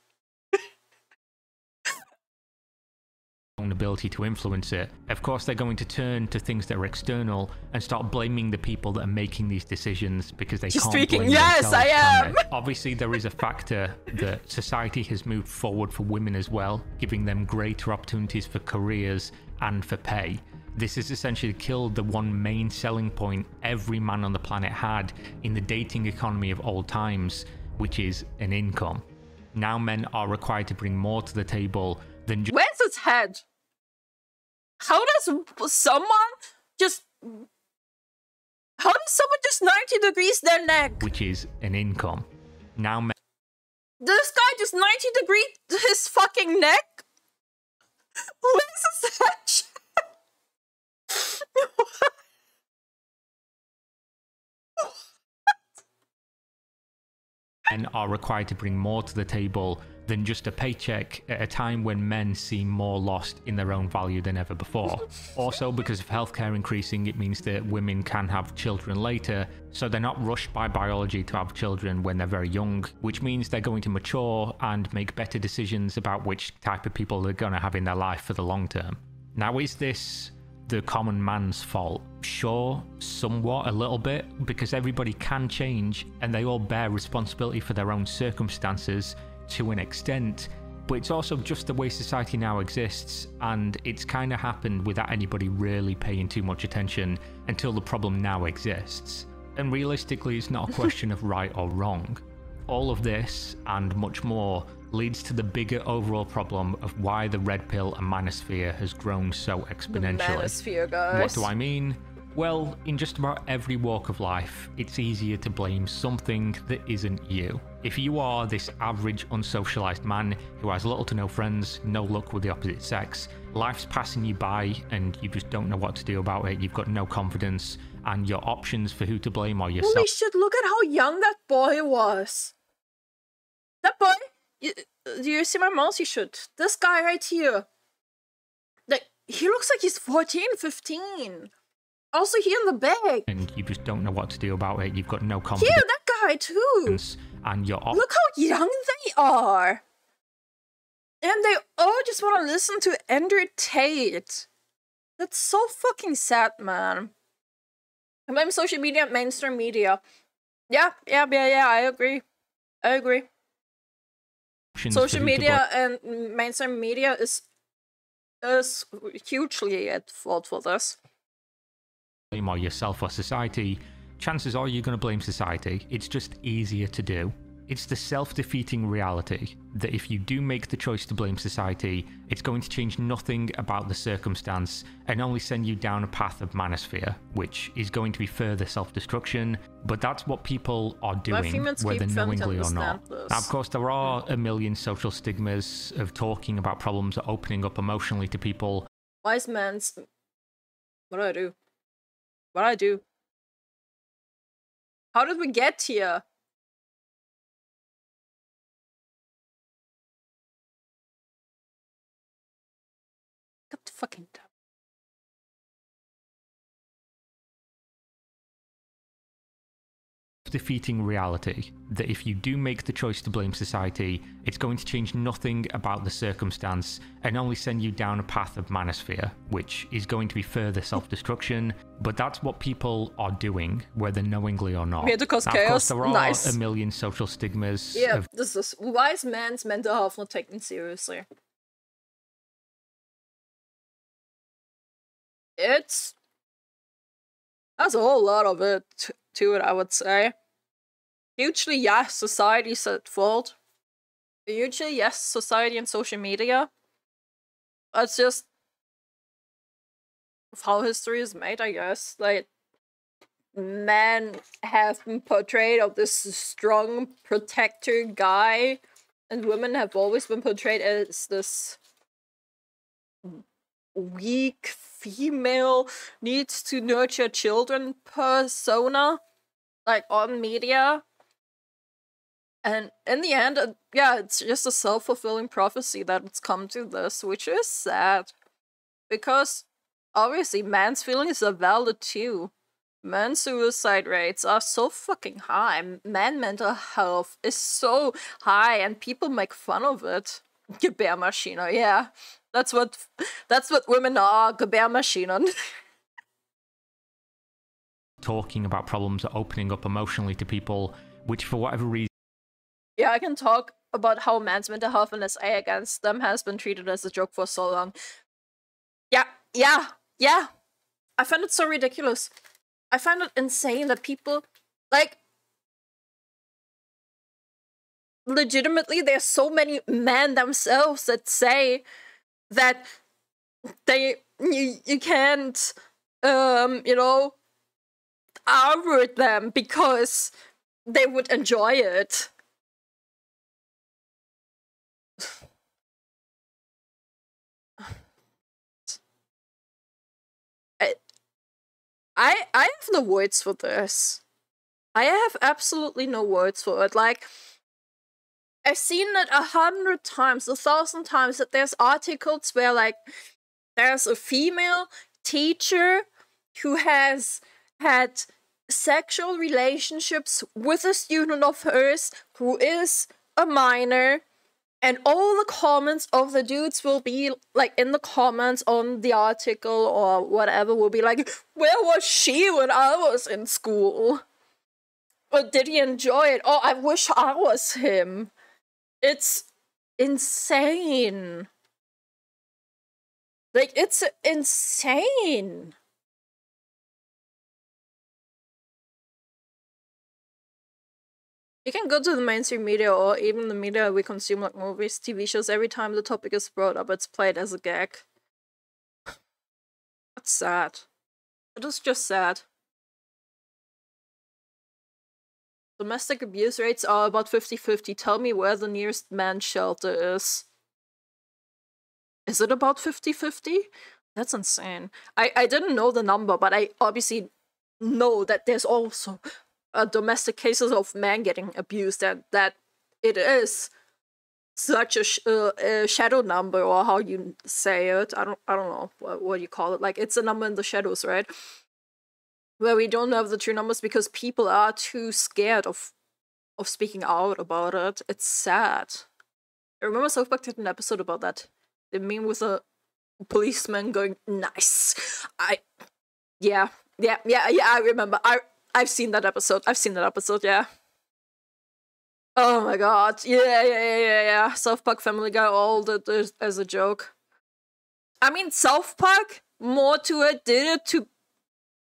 Ability to influence it. Of course, they're going to turn to things that are external and start blaming the people that are making these decisions because they can't blame themselves. Yes, I am. Obviously, there is a factor that society has moved forward for women as well, giving them greater opportunities for careers and for pay. This has essentially killed the one main selling point every man on the planet had in the dating economy of old times, which is an income. Now men are required to bring more to the table than just... Where's his head? How does someone just... How does someone just 90 degrees their neck? Which is an income. Now men... This guy just 90 degrees his fucking neck? Where's his head? What? Men are required to bring more to the table than just a paycheck at a time when men seem more lost in their own value than ever before. Also, because of healthcare increasing, it means that women can have children later, so they're not rushed by biology to have children when they're very young, which means they're going to mature and make better decisions about which type of people they're going to have in their life for the long term. Now, is this the common man's fault? Sure, somewhat, a little bit, because everybody can change and they all bear responsibility for their own circumstances to an extent, but it's also just the way society now exists, and it's kind of happened without anybody really paying too much attention until the problem now exists. And realistically, it's not a question of right or wrong. All of this and much more leads to the bigger overall problem of why the red pill and manosphere has grown so exponentially. Manosphere, guys. What do I mean? Well, in just about every walk of life, it's easier to blame something that isn't you. If you are this average unsocialized man who has little to no friends, no luck with the opposite sex, life's passing you by and you just don't know what to do about it, you've got no confidence, and your options for who to blame are yourself. Holy shit, look at how young that boy was. That boy, do you see my mouse? You should. This guy right here. Like, he looks like he's 14, 15. Also here in the bag. And you just don't know what to do about it. You've got no confidence. Yeah, that guy too. And you're off. Look how young they are. And they all just want to listen to Andrew Tate. That's so fucking sad, man. I blame social media and mainstream media. Yeah, I agree. Social media and mainstream media is hugely at fault for this. Blame or yourself or society, chances are you're going to blame society. It's just easier to do. It's the self-defeating reality that if you do make the choice to blame society, it's going to change nothing about the circumstance and only send you down a path of manosphere, which is going to be further self-destruction. But that's what people are doing, whether knowingly or not. Now, of course, there are a million social stigmas of talking about problems or opening up emotionally to people. Wise man's... What do I do? What do I do? How did we get here? Fucking dumb. Defeating reality that if you do make the choice to blame society, it's going to change nothing about the circumstance and only send you down a path of manosphere, which is going to be further self-destruction. But that's what people are doing, whether knowingly or not. Yeah, to cause now, chaos. Of course, there are a million social stigmas. Yeah, this is wise man's mental health not taken seriously. That's a whole lot of it to it, I would say. Hugely, yes, society's at fault. Hugely, yes, society and social media. That's just how history is made, I guess. Like, men have been portrayed of this strong protector guy, and women have always been portrayed as this weak female needs to nurture children persona, like on media. And in the end, yeah, it's just a self-fulfilling prophecy that it's come to this, which is sad, because obviously men's feelings are valid too. Men's suicide rates are so fucking high. Men's mental health is so high, and people make fun of it. Gebärmaschine, yeah. That's what women are, Gebärmaschinen. Talking about problems, opening up emotionally to people, which for whatever reason... Yeah, I can talk about how men's mental health and SA against them has been treated as a joke for so long. Yeah. I find it so ridiculous. I find it insane that people, like... Legitimately, there's so many men themselves that say... that you can't, you know, outward them because they would enjoy it. I have no words for this. I have absolutely no words for it. Like, I've seen it 100 times, 1,000 times, that there's articles where, like, there's a female teacher who has had sexual relationships with a student of hers who is a minor, and all the comments of the dudes will be, like, in the comments on the article or whatever will be like, where was she when I was in school? Or did he enjoy it? Oh, I wish I was him. It's insane. Like, it's insane. You can go to the mainstream media or even the media we consume, like movies, TV shows. Every time the topic is brought up, it's played as a gag. That's sad. It is just sad. Domestic abuse rates are about 50-50. Tell me where the nearest man shelter is. Is it about 50-50? That's insane. I didn't know the number, but I obviously know that there's also domestic cases of men getting abused, and that it is such a shadow number, or how you say it. I don't know what you call it. Like, it's a number in the shadows, right? Where we don't have the true numbers because people are too scared of speaking out about it. It's sad. I remember South Park did an episode about that. The meme with a policeman going, nice. I remember. I've seen that episode. Yeah. Oh my god. Yeah. South Park, Family Guy, all that as a joke. I mean, South Park, more to it, did it to...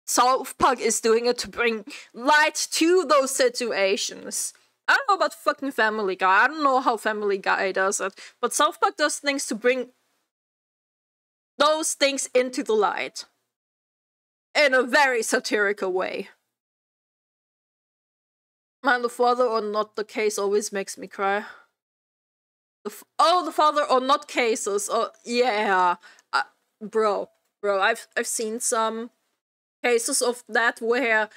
South Park is doing it to bring light to those situations. I don't know about fucking Family Guy. I don't know how Family Guy does it. But South Park does things to bring those things into the light. In a very satirical way. Mind the father or not the case always makes me cry. The father or not cases. Oh, yeah. Bro, I've seen some cases of that where...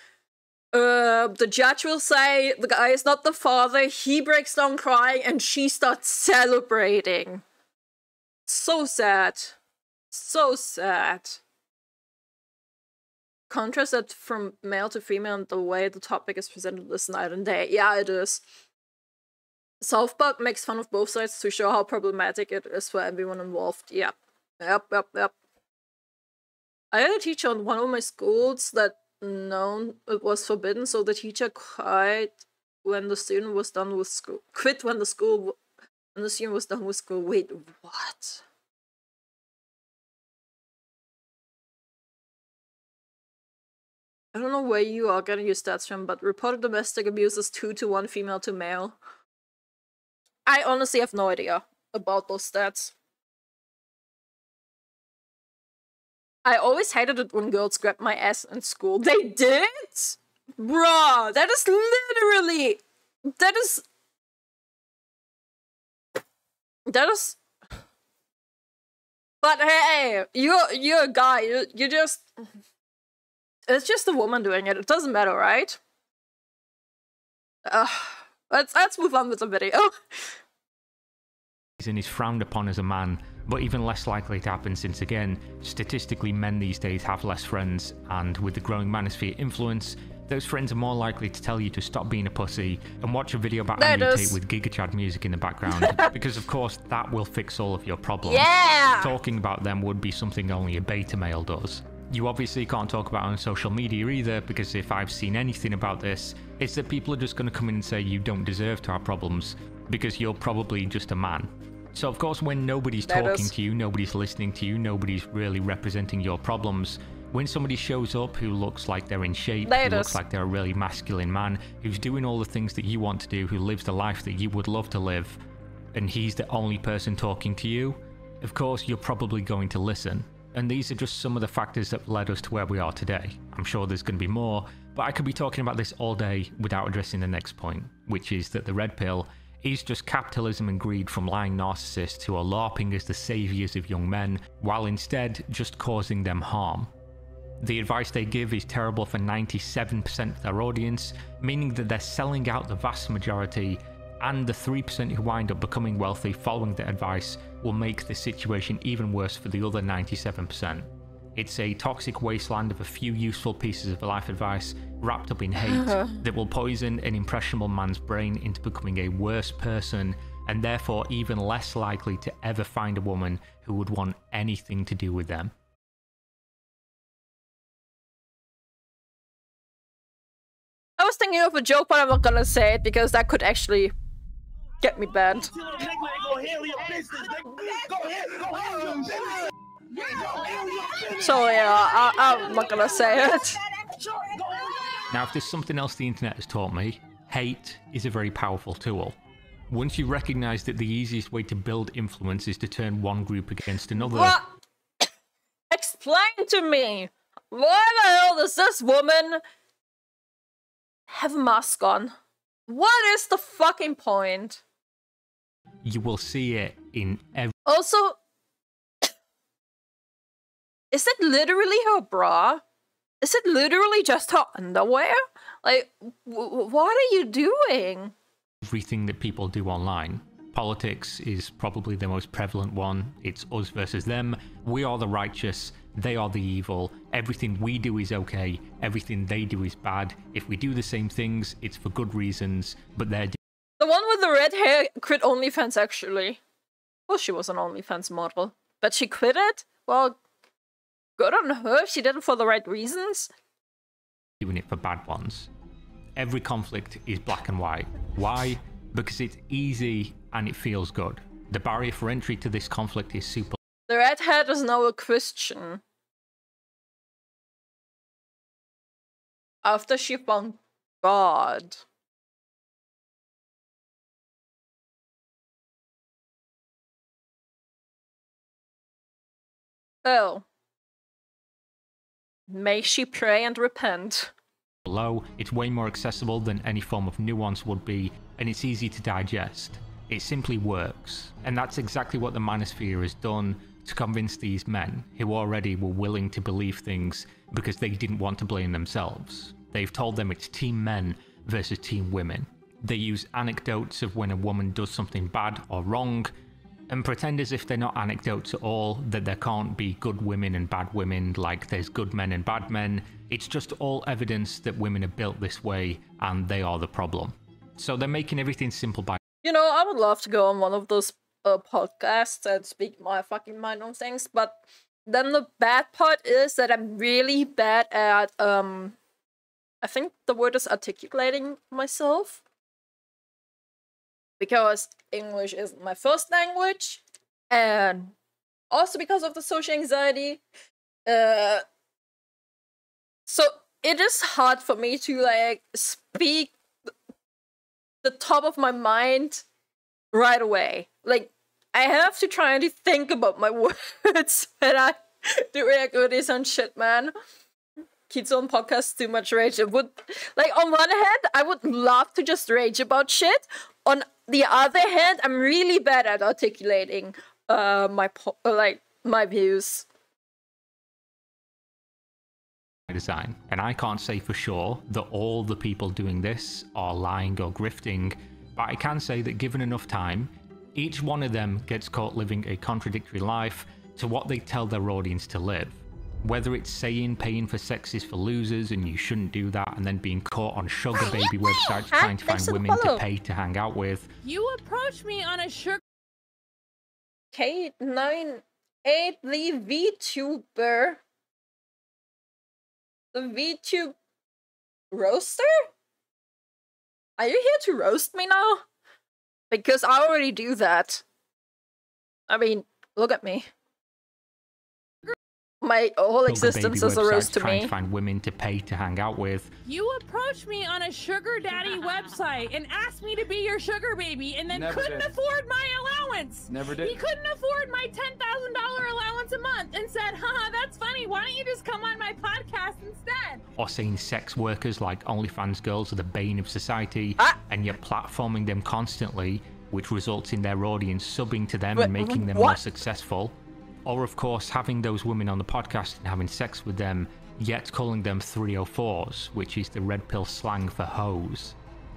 the judge will say the guy is not the father, he breaks down crying, and she starts celebrating. So sad. So sad. Contrast that from male to female and the way the topic is presented is night and day. Yeah, it is. South Park makes fun of both sides to show how problematic it is for everyone involved. Yep. I had a teacher on one of my schools that known it was forbidden, so the teacher cried when the student was done with school. Quit when the school, when the student was done with school. Wait, what? I don't know where you are getting your stats from, but reported domestic abuse is 2 to 1 female to male. I honestly have no idea about those stats. I always hated it when girls grabbed my ass in school. They did? Bruh, that is literally... That is... But hey, you're a guy. You just... It's just a woman doing it. It doesn't matter, right? Let's move on with the video. He's frowned upon as a man, but even less likely to happen since, again, statistically men these days have less friends, and with the growing manosphere influence, those friends are more likely to tell you to stop being a pussy and watch a video about Andrew Tate with GigaChad music in the background, because of course that will fix all of your problems. Yeah! Talking about them would be something only a beta male does. You obviously can't talk about it on social media either, because if I've seen anything about this, it's that people are just going to come in and say you don't deserve to have problems, because you're probably just a man. So of course when nobody's talking to you, nobody's listening to you, nobody's really representing your problems, when somebody shows up who looks like they're in shape, who looks like they're a really masculine man, who's doing all the things that you want to do, who lives the life that you would love to live, and he's the only person talking to you, of course you're probably going to listen. And these are just some of the factors that led us to where we are today. I'm sure there's going to be more, but I could be talking about this all day without addressing the next point, which is that the red pill is just capitalism and greed from lying narcissists who are LARPing as the saviors of young men, while instead just causing them harm. The advice they give is terrible for 97% of their audience, meaning that they're selling out the vast majority, and the 3% who wind up becoming wealthy following the advice will make the situation even worse for the other 97%. It's a toxic wasteland of a few useful pieces of life advice wrapped up in hate that will poison an impressionable man's brain into becoming a worse person, and therefore even less likely to ever find a woman who would want anything to do with them. I was thinking of a joke, but I'm not gonna say it because that could actually get me banned. So yeah, I'm not gonna say it. Now, if there's something else the internet has taught me, hate is a very powerful tool. Once you recognize that the easiest way to build influence is to turn one group against another... What? Explain to me! Why the hell does this woman have a mask on? What is the fucking point? You will see it in every... Also... Is that literally her bra? Is it literally just her underwear? Like, what are you doing? Everything that people do online. Politics is probably the most prevalent one. It's us versus them. We are the righteous. They are the evil. Everything we do is okay. Everything they do is bad. If we do the same things, it's for good reasons, but they're... The one with the red hair quit OnlyFans, actually. Well, she was an OnlyFans model. But she quit it? Well... Good on her, she did it for the right reasons. Doing it for bad ones. Every conflict is black and white. Why? because it's easy and it feels good. The barrier for entry to this conflict is super. The redhead is now a Christian. After she found God. Oh. May she pray and repent. Below, it's way more accessible than any form of nuance would be, and it's easy to digest. It simply works. And that's exactly what the manosphere has done to convince these men, who already were willing to believe things because they didn't want to blame themselves. They've told them it's team men versus team women. They use anecdotes of when a woman does something bad or wrong, and pretend as if they're not anecdotes at all, that there can't be good women and bad women, like there's good men and bad men. It's just all evidence that women are built this way and they are the problem. So they're making everything simple by... You know, I would love to go on one of those podcasts and speak my fucking mind on things, but then the bad part is that I'm really bad at, I think the word is articulating myself. Because English is my first language, and also because of the social anxiety. So it is hard for me to like speak the top of my mind right away. Like I have to try to think about my words, and I do reactivities on shit, man. Kids on podcasts, too much rage. It would, like, on one hand, I would love to just rage about shit. On the other hand, I'm really bad at articulating my views. Design. And I can't say for sure that all the people doing this are lying or grifting, but I can say that given enough time, each one of them gets caught living a contradictory life to what they tell their audience to live. Whether it's saying paying for sex is for losers and you shouldn't do that, and then being caught on sugar baby websites trying to find women to pay to hang out with. You approach me on a sugar... K98 the VTuber. The VTube... Roaster? Are you here to roast me now? Because I already do that. I mean, look at me. My whole existence is a roast to me. Trying to find women to pay to hang out with. You approached me on a sugar daddy website and asked me to be your sugar baby, and then couldn't afford my allowance. Never did. He couldn't afford my $10,000 allowance a month and said, haha, that's funny. Why don't you just come on my podcast instead? Or saying sex workers like OnlyFans girls are the bane of society, and you're platforming them constantly, which results in their audience subbing to them and making them more successful. Or, of course, having those women on the podcast and having sex with them, yet calling them 304s, which is the red pill slang for hoes.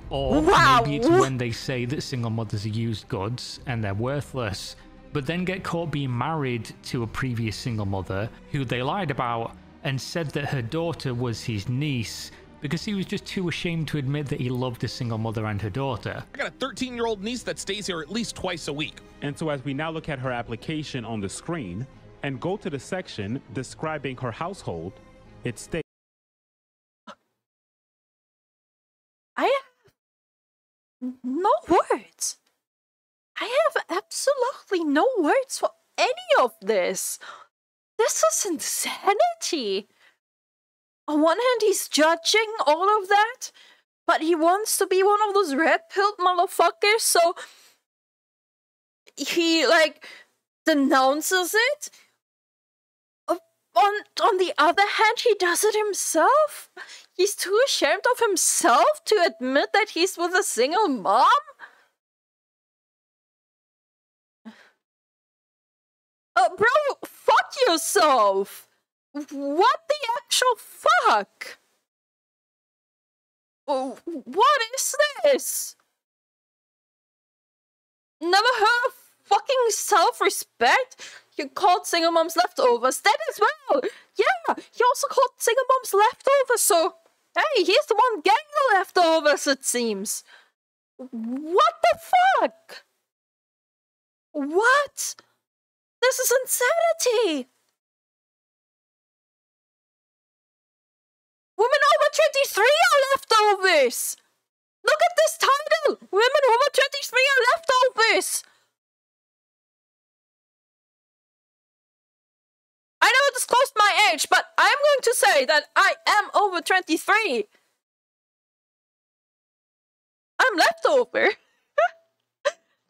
Or maybe it's when they say that single mothers are used goods and they're worthless, but then get caught being married to a previous single mother who they lied about and said that her daughter was his niece because he was just too ashamed to admit that he loved a single mother and her daughter. I got a 13-year-old niece that stays here at least twice a week. And so as we now look at her application on the screen and go to the section describing her household, it states... I have no words. I have absolutely no words for any of this. This is insanity. On one hand, he's judging all of that, but he wants to be one of those red-pilled motherfuckers, so... he, like, denounces it. On the other hand, he does it himself. He's too ashamed of himself to admit that he's with a single mom. Bro, fuck yourself. What the actual fuck? What is this? Never heard of fucking self-respect? You called single moms leftovers. That as well. Yeah, you also called single moms leftovers. So, hey, he's the one getting the leftovers, it seems. What the fuck? What? This is insanity. Women over 23 are leftovers. Look at this title! Women over 23 are leftovers! I never disclosed my age, but I'm going to say that I am over 23. I'm leftover.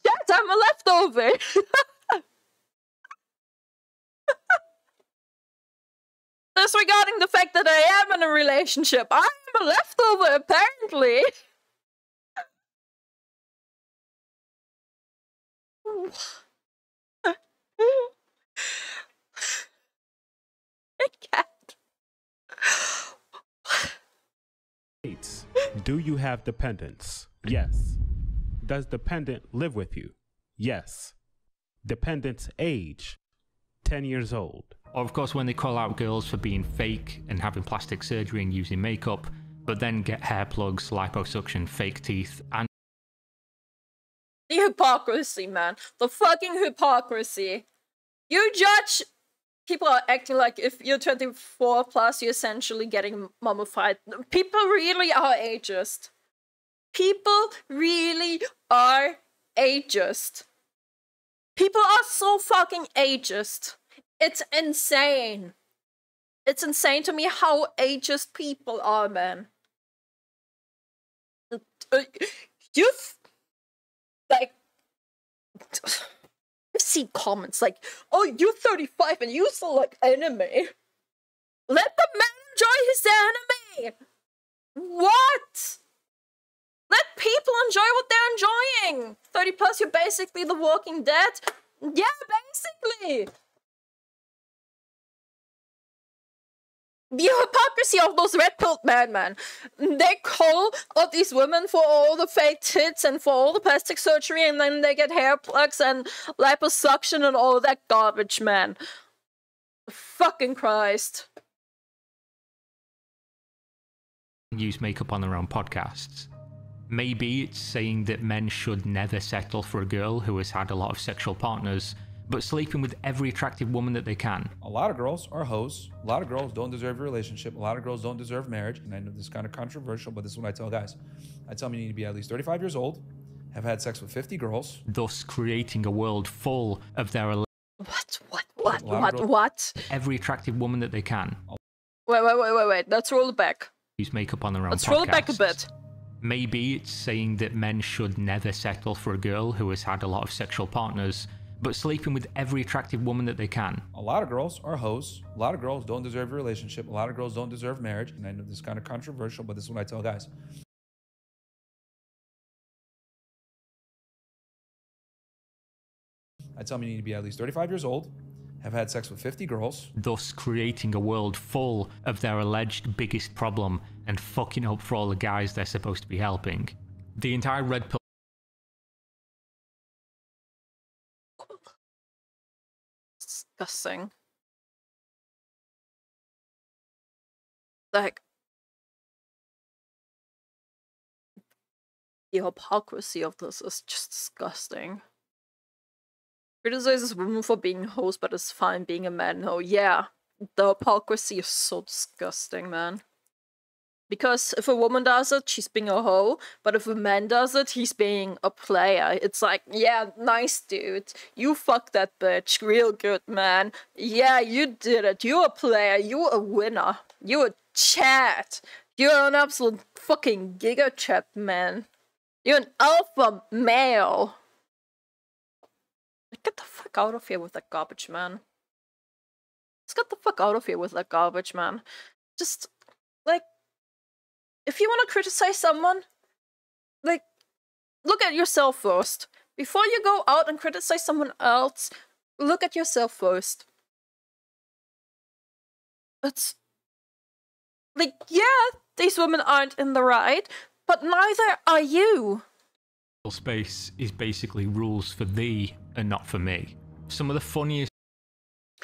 Yes, I'm a leftover. Disregarding the fact that I am in a relationship, I'm a leftover, apparently. I can't. Do you have dependents? Yes. Does dependent live with you? Yes. Dependent's age, 10 years old. Or of course when they call out girls for being fake and having plastic surgery and using makeup, but then get hair plugs, liposuction, fake teeth, and... The hypocrisy, man. The fucking hypocrisy. You judge... People are acting like if you're 24 plus, you're essentially getting mummified. People really are ageist. People really are ageist. People are so fucking ageist. It's insane. It's insane to me how ageist people are, man. You've... Like... see comments like, oh, you're 35 and you still like anime. Let the man enjoy his anime. What? Let people enjoy what they're enjoying. 30 plus, you're basically the Walking Dead. Yeah, basically. The hypocrisy of those red-pilled madmen. They call out these women for all the fake tits and for all the plastic surgery, and then they get hair plugs and liposuction and all that garbage, man. Fucking Christ. Use makeup on their own podcasts. Maybe it's saying that men should never settle for a girl who has had a lot of sexual partners, but sleeping with every attractive woman that they can. A lot of girls are hoes. A lot of girls don't deserve a relationship. A lot of girls don't deserve marriage. And I know this is kind of controversial, but this is what I tell guys. I tell them you need to be at least 35 years old, have had sex with 50 girls. Thus creating a world full of their... What? Every attractive woman that they can. Wait. Let's roll it back. Use makeup on their own podcasts. Let's roll it back a bit. Maybe it's saying that men should never settle for a girl who has had a lot of sexual partners, but sleeping with every attractive woman that they can. A lot of girls are hoes. A lot of girls don't deserve a relationship. A lot of girls don't deserve marriage. And I know this is kind of controversial, but this is what I tell guys. I tell them you need to be at least 35 years old, have had sex with 50 girls. Thus creating a world full of their alleged biggest problem and fucking up for all the guys they're supposed to be helping. The entire red pill. Disgusting. Like, the hypocrisy of this is just disgusting. Criticizes women for being hoes, but it's fine being a man hoe. Yeah, the hypocrisy is so disgusting, man. Because if a woman does it, she's being a hoe. But if a man does it, he's being a player. It's like, yeah, nice dude. You fucked that bitch real good, man. Yeah, you did it. You're a player. You're a winner. You're a chat. You're an absolute fucking giga chat, man. You're an alpha male. Get the fuck out of here with that garbage, man. Just get the fuck out of here with that garbage, man. Just, like... If you want to criticize someone, like, look at yourself first. Before you go out and criticize someone else, look at yourself first. It's... Like, yeah, these women aren't in the right, but neither are you. Space is basically rules for thee and not for me. Some of the funniest...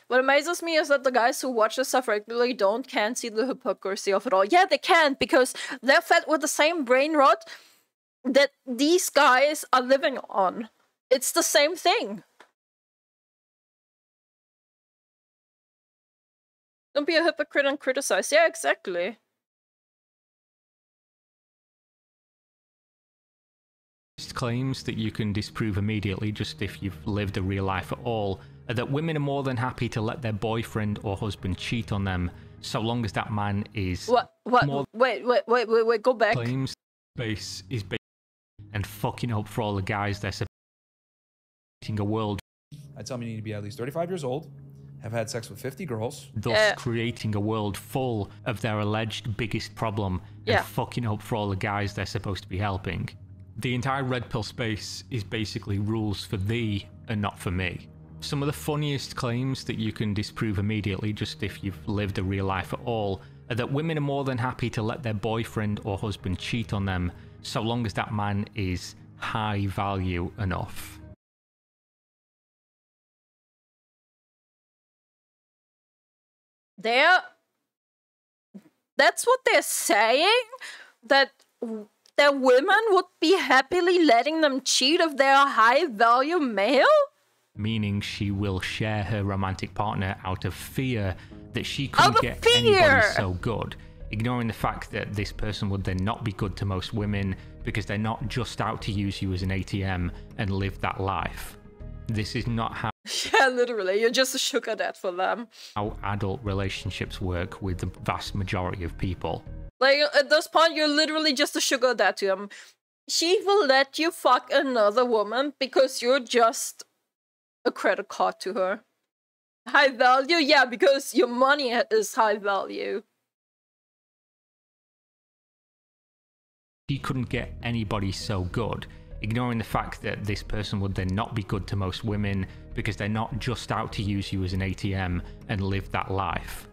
What amazes me is that the guys who watch this stuff regularly can't see the hypocrisy of it all. Yeah, they can't, because they're fed with the same brain rot that these guys are living on. It's the same thing. Don't be a hypocrite and criticize. Yeah, exactly. claims that you can disprove immediately just if you've lived a real life at all are that women are more than happy to let their boyfriend or husband cheat on them so long as that man is... Wait, go back. Claims base is big and fucking up for all the guys they're supporting a world. I tell me you need to be at least 35 years old, have had sex with 50 girls. Thus creating a world full of their alleged biggest problem and fucking up for all the guys they're supposed to be helping. The entire red pill space is basically rules for thee and not for me. Some of the funniest claims that you can disprove immediately just if you've lived a real life at all are that women are more than happy to let their boyfriend or husband cheat on them so long as that man is high value enough. That's what they're saying? That women would be happily letting them cheat if they're a high value male? Meaning she will share her romantic partner out of fear that she couldn't get anybody so good, ignoring the fact that this person would then not be good to most women because they're not just out to use you as an ATM and live that life. This is not how... Yeah, literally, you're just a sugar dad for them. How adult relationships work with the vast majority of people. Like, at this point, you're literally just a sugar dad to them. She will let you fuck another woman because you're just a credit card to her. High value? Yeah, because your money is high value. She couldn't get anybody so good, ignoring the fact that this person would then not be good to most women because they're not just out to use you as an ATM and live that life.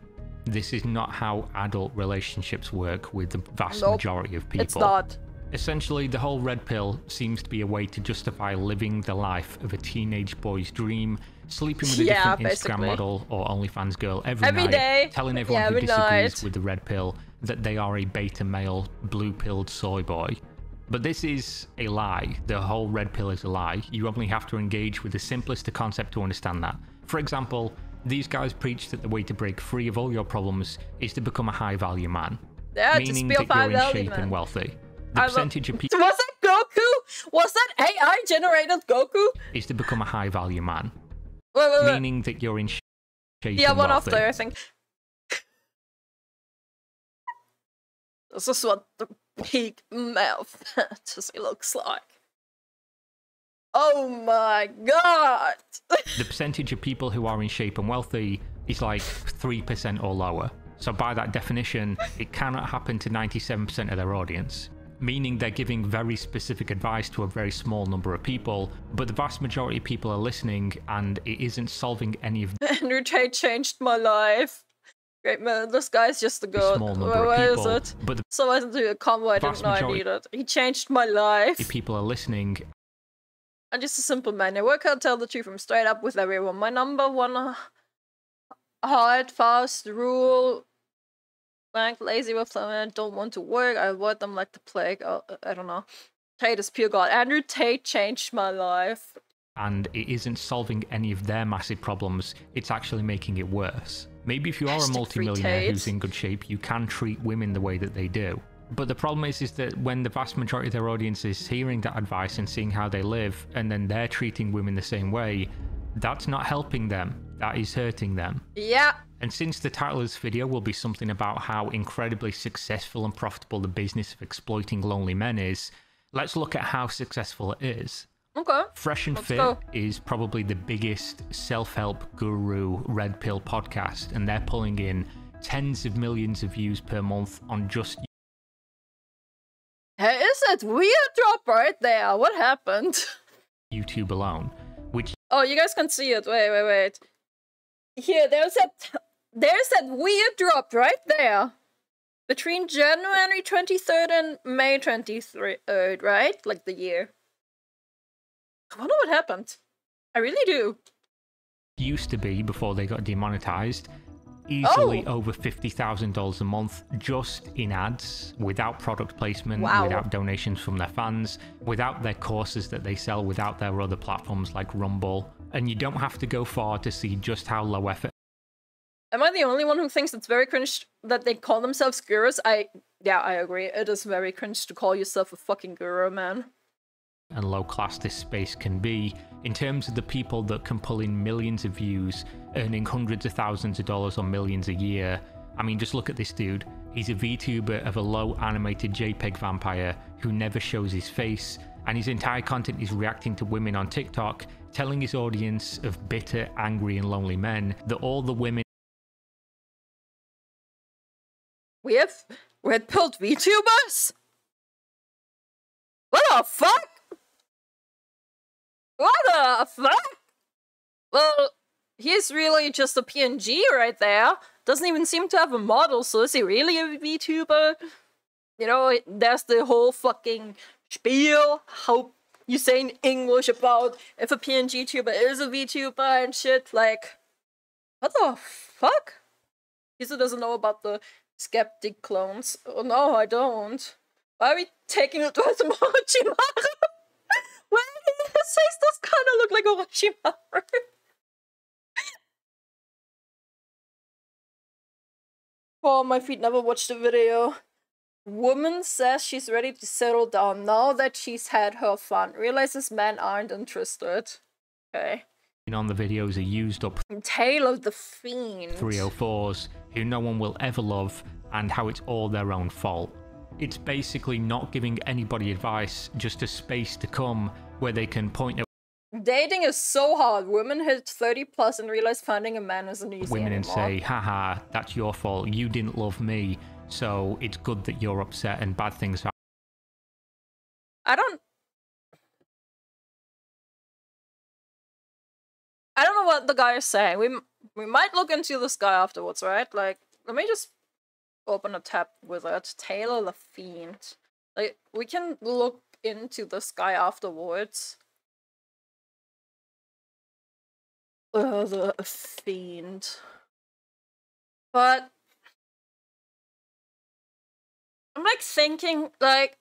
This is not how adult relationships work with the vast majority of people. It's not. Essentially, the whole red pill seems to be a way to justify living the life of a teenage boy's dream, sleeping with a different Instagram model or OnlyFans girl every night, telling everyone who disagrees with the red pill that they are a beta male, blue-pilled soy boy. But this is a lie. The whole red pill is a lie. You only have to engage with the simplest concept to understand that. For example, these guys preach that the way to break free of all your problems is to become a high-value man. Yeah, meaning that you're in shape and wealthy. The percentage of people... Was that Goku? Was that AI-generated Goku? Is to become a high-value man. Wait. Meaning that you're in shape and wealthy. Yeah, one off there, I think. This is what the peak male fantasy looks like. Oh my god! The percentage of people who are in shape and wealthy is like 3% or lower. So by that definition, it cannot happen to 97% of their audience. Meaning they're giving very specific advice to a very small number of people, but the vast majority of people are listening and it isn't solving any of... Andrew Tate changed my life. Great man, this guy's just a god. Where is it? But so I didn't do a combo, I didn't know I needed. He changed my life. People are listening. I'm just a simple man. I work hard, tell the truth, I'm straight up with everyone. My number one hard, fast rule. Blank, lazy with them, I don't want to work. I avoid them like the plague. I don't know. Tate is pure god. Andrew Tate changed my life. And it isn't solving any of their massive problems, it's actually making it worse. Maybe if you are a multimillionaire who's in good shape, you can treat women the way that they do. But the problem is that when the vast majority of their audience is hearing that advice and seeing how they live, and then they're treating women the same way, that's not helping them, that is hurting them. Yeah. And since the title of this video will be something about how incredibly successful and profitable the business of exploiting lonely men is, let's look at how successful it is. Okay. Fresh and Fit is probably the biggest self-help guru red pill podcast, and they're pulling in tens of millions of views per month on just... Hey, is that weird drop right there? What happened? YouTube alone, which... Oh, you guys can see it. Wait. Here, there's that weird drop right there. Between January 23rd and May 23rd, right? Like the year. I wonder what happened. I really do. Used to be, before they got demonetized, easily over $50,000 a month just in ads, without product placement, without donations from their fans, without their courses that they sell, without their other platforms like Rumble. And you don't have to go far to see just how low effort... Am I the only one who thinks it's very cringe that they call themselves gurus? Yeah, I agree. It is very cringe to call yourself a fucking guru, man. and low class this space can be, in terms of the people that can pull in millions of views, earning hundreds of thousands of dollars or millions a year. I mean, just look at this dude. He's a VTuber of a low animated JPEG vampire who never shows his face, and his entire content is reacting to women on TikTok, telling his audience of bitter, angry, and lonely men that all the women... We have red-pilled VTubers? What the fuck? What the fuck? Well, he's really just a PNG right there. Doesn't even seem to have a model, so is he really a VTuber? You know, there's the whole fucking spiel, how you say in English about if a PNG tuber is a VTuber and shit, like... What the fuck? He still doesn't know about the skeptic clones. Oh no, I don't. Why are we taking it towards Orochimaru? Well, his face does kind of look like Orochimaru. Oh, my feet never watched the video. Woman says she's ready to settle down now that she's had her fun. Realizes men aren't interested. Okay. On the videos are used up. Tale of the Fiend. 304s, who no one will ever love, and how it's all their own fault. It's basically not giving anybody advice, just a space to come where they can point out. Dating is so hard. Women hit 30 plus and realize finding a man isn't easy anymore. And say, haha, that's your fault. You didn't love me. So it's good that you're upset and bad things happen. I don't know what the guy is saying. We might look into this guy afterwards, right? Like, let me just open a tab with it. Taylor the Fiend. Like, we can look into this guy afterwards. The Fiend. But I'm like thinking, like,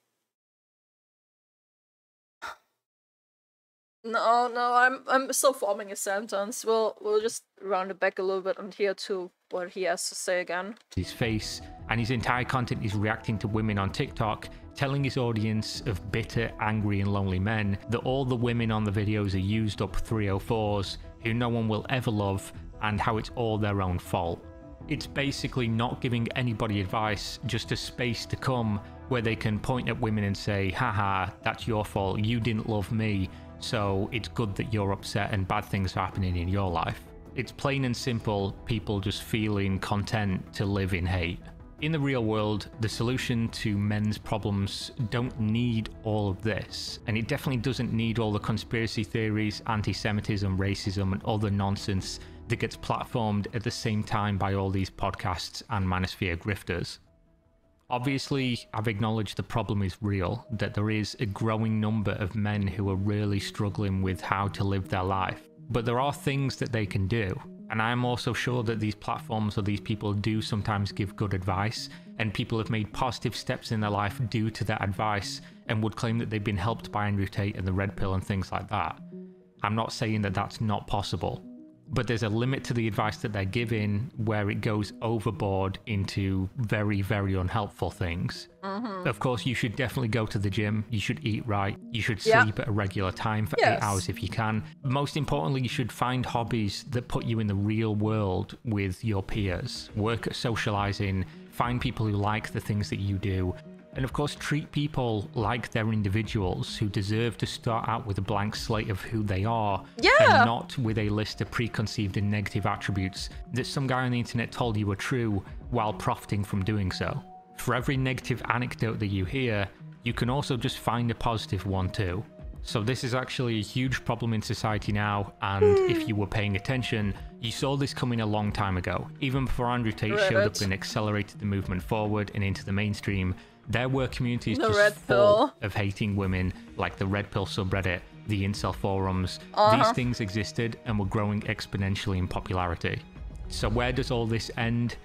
no, I'm still forming a sentence. We'll just round it back a little bit and hear to what he has to say again. His face, and his entire content is reacting to women on TikTok, telling his audience of bitter, angry, and lonely men that all the women on the videos are used up 304s. Who no one will ever love, and how it's all their own fault. It's basically not giving anybody advice, just a space to come where they can point at women and say, haha, that's your fault, you didn't love me, so it's good that you're upset and bad things are happening in your life. It's plain and simple, people just feeling content to live in hate. In the real world, the solution to men's problems don't need all of this, and it definitely doesn't need all the conspiracy theories, anti-Semitism, racism, and other nonsense that gets platformed at the same time by all these podcasts and manosphere grifters. Obviously, I've acknowledged the problem is real, that there is a growing number of men who are really struggling with how to live their life, but there are things that they can do. And I'm also sure that these platforms or these people do sometimes give good advice, and people have made positive steps in their life due to that advice and would claim that they've been helped by Andrew Tate and the Red Pill and things like that. I'm not saying that that's not possible, but there's a limit to the advice that they're giving where it goes overboard into very, very unhelpful things. Mm-hmm. Of course, you should definitely go to the gym. You should eat right. You should sleep at a regular time for 8 hours if you can. Most importantly, you should find hobbies that put you in the real world with your peers. Work at socializing, find people who like the things that you do. And of course, treat people like they're individuals who deserve to start out with a blank slate of who they are, and not with a list of preconceived and negative attributes that some guy on the internet told you were true while profiting from doing so. For every negative anecdote that you hear, you can also just find a positive one too. So this is actually a huge problem in society now, and if you were paying attention, you saw this coming a long time ago. Even before Andrew Tate showed up and accelerated the movement forward and into the mainstream, there were communities just full of hating women, like the Red Pill subreddit, the incel forums. These things existed and were growing exponentially in popularity. So where does all this end?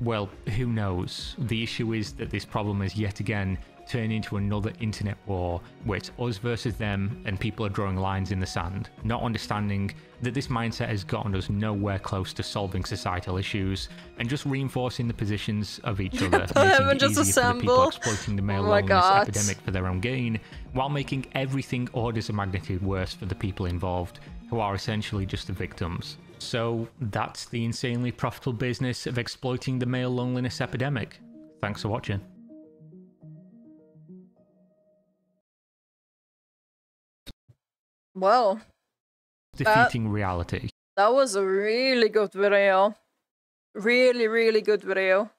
well, who knows? The issue is that this problem is yet again turned into another internet war where it's us versus them and people are drawing lines in the sand, not understanding that this mindset has gotten us nowhere close to solving societal issues and just reinforcing the positions of each other, making it just easier for the people exploiting the male loneliness epidemic for their own gain, while making everything orders of magnitude worse for the people involved, who are essentially just the victims. So that's the insanely profitable business of exploiting the male loneliness epidemic. Thanks for watching. Well, defeating reality. That was a really good video. Really, really good video.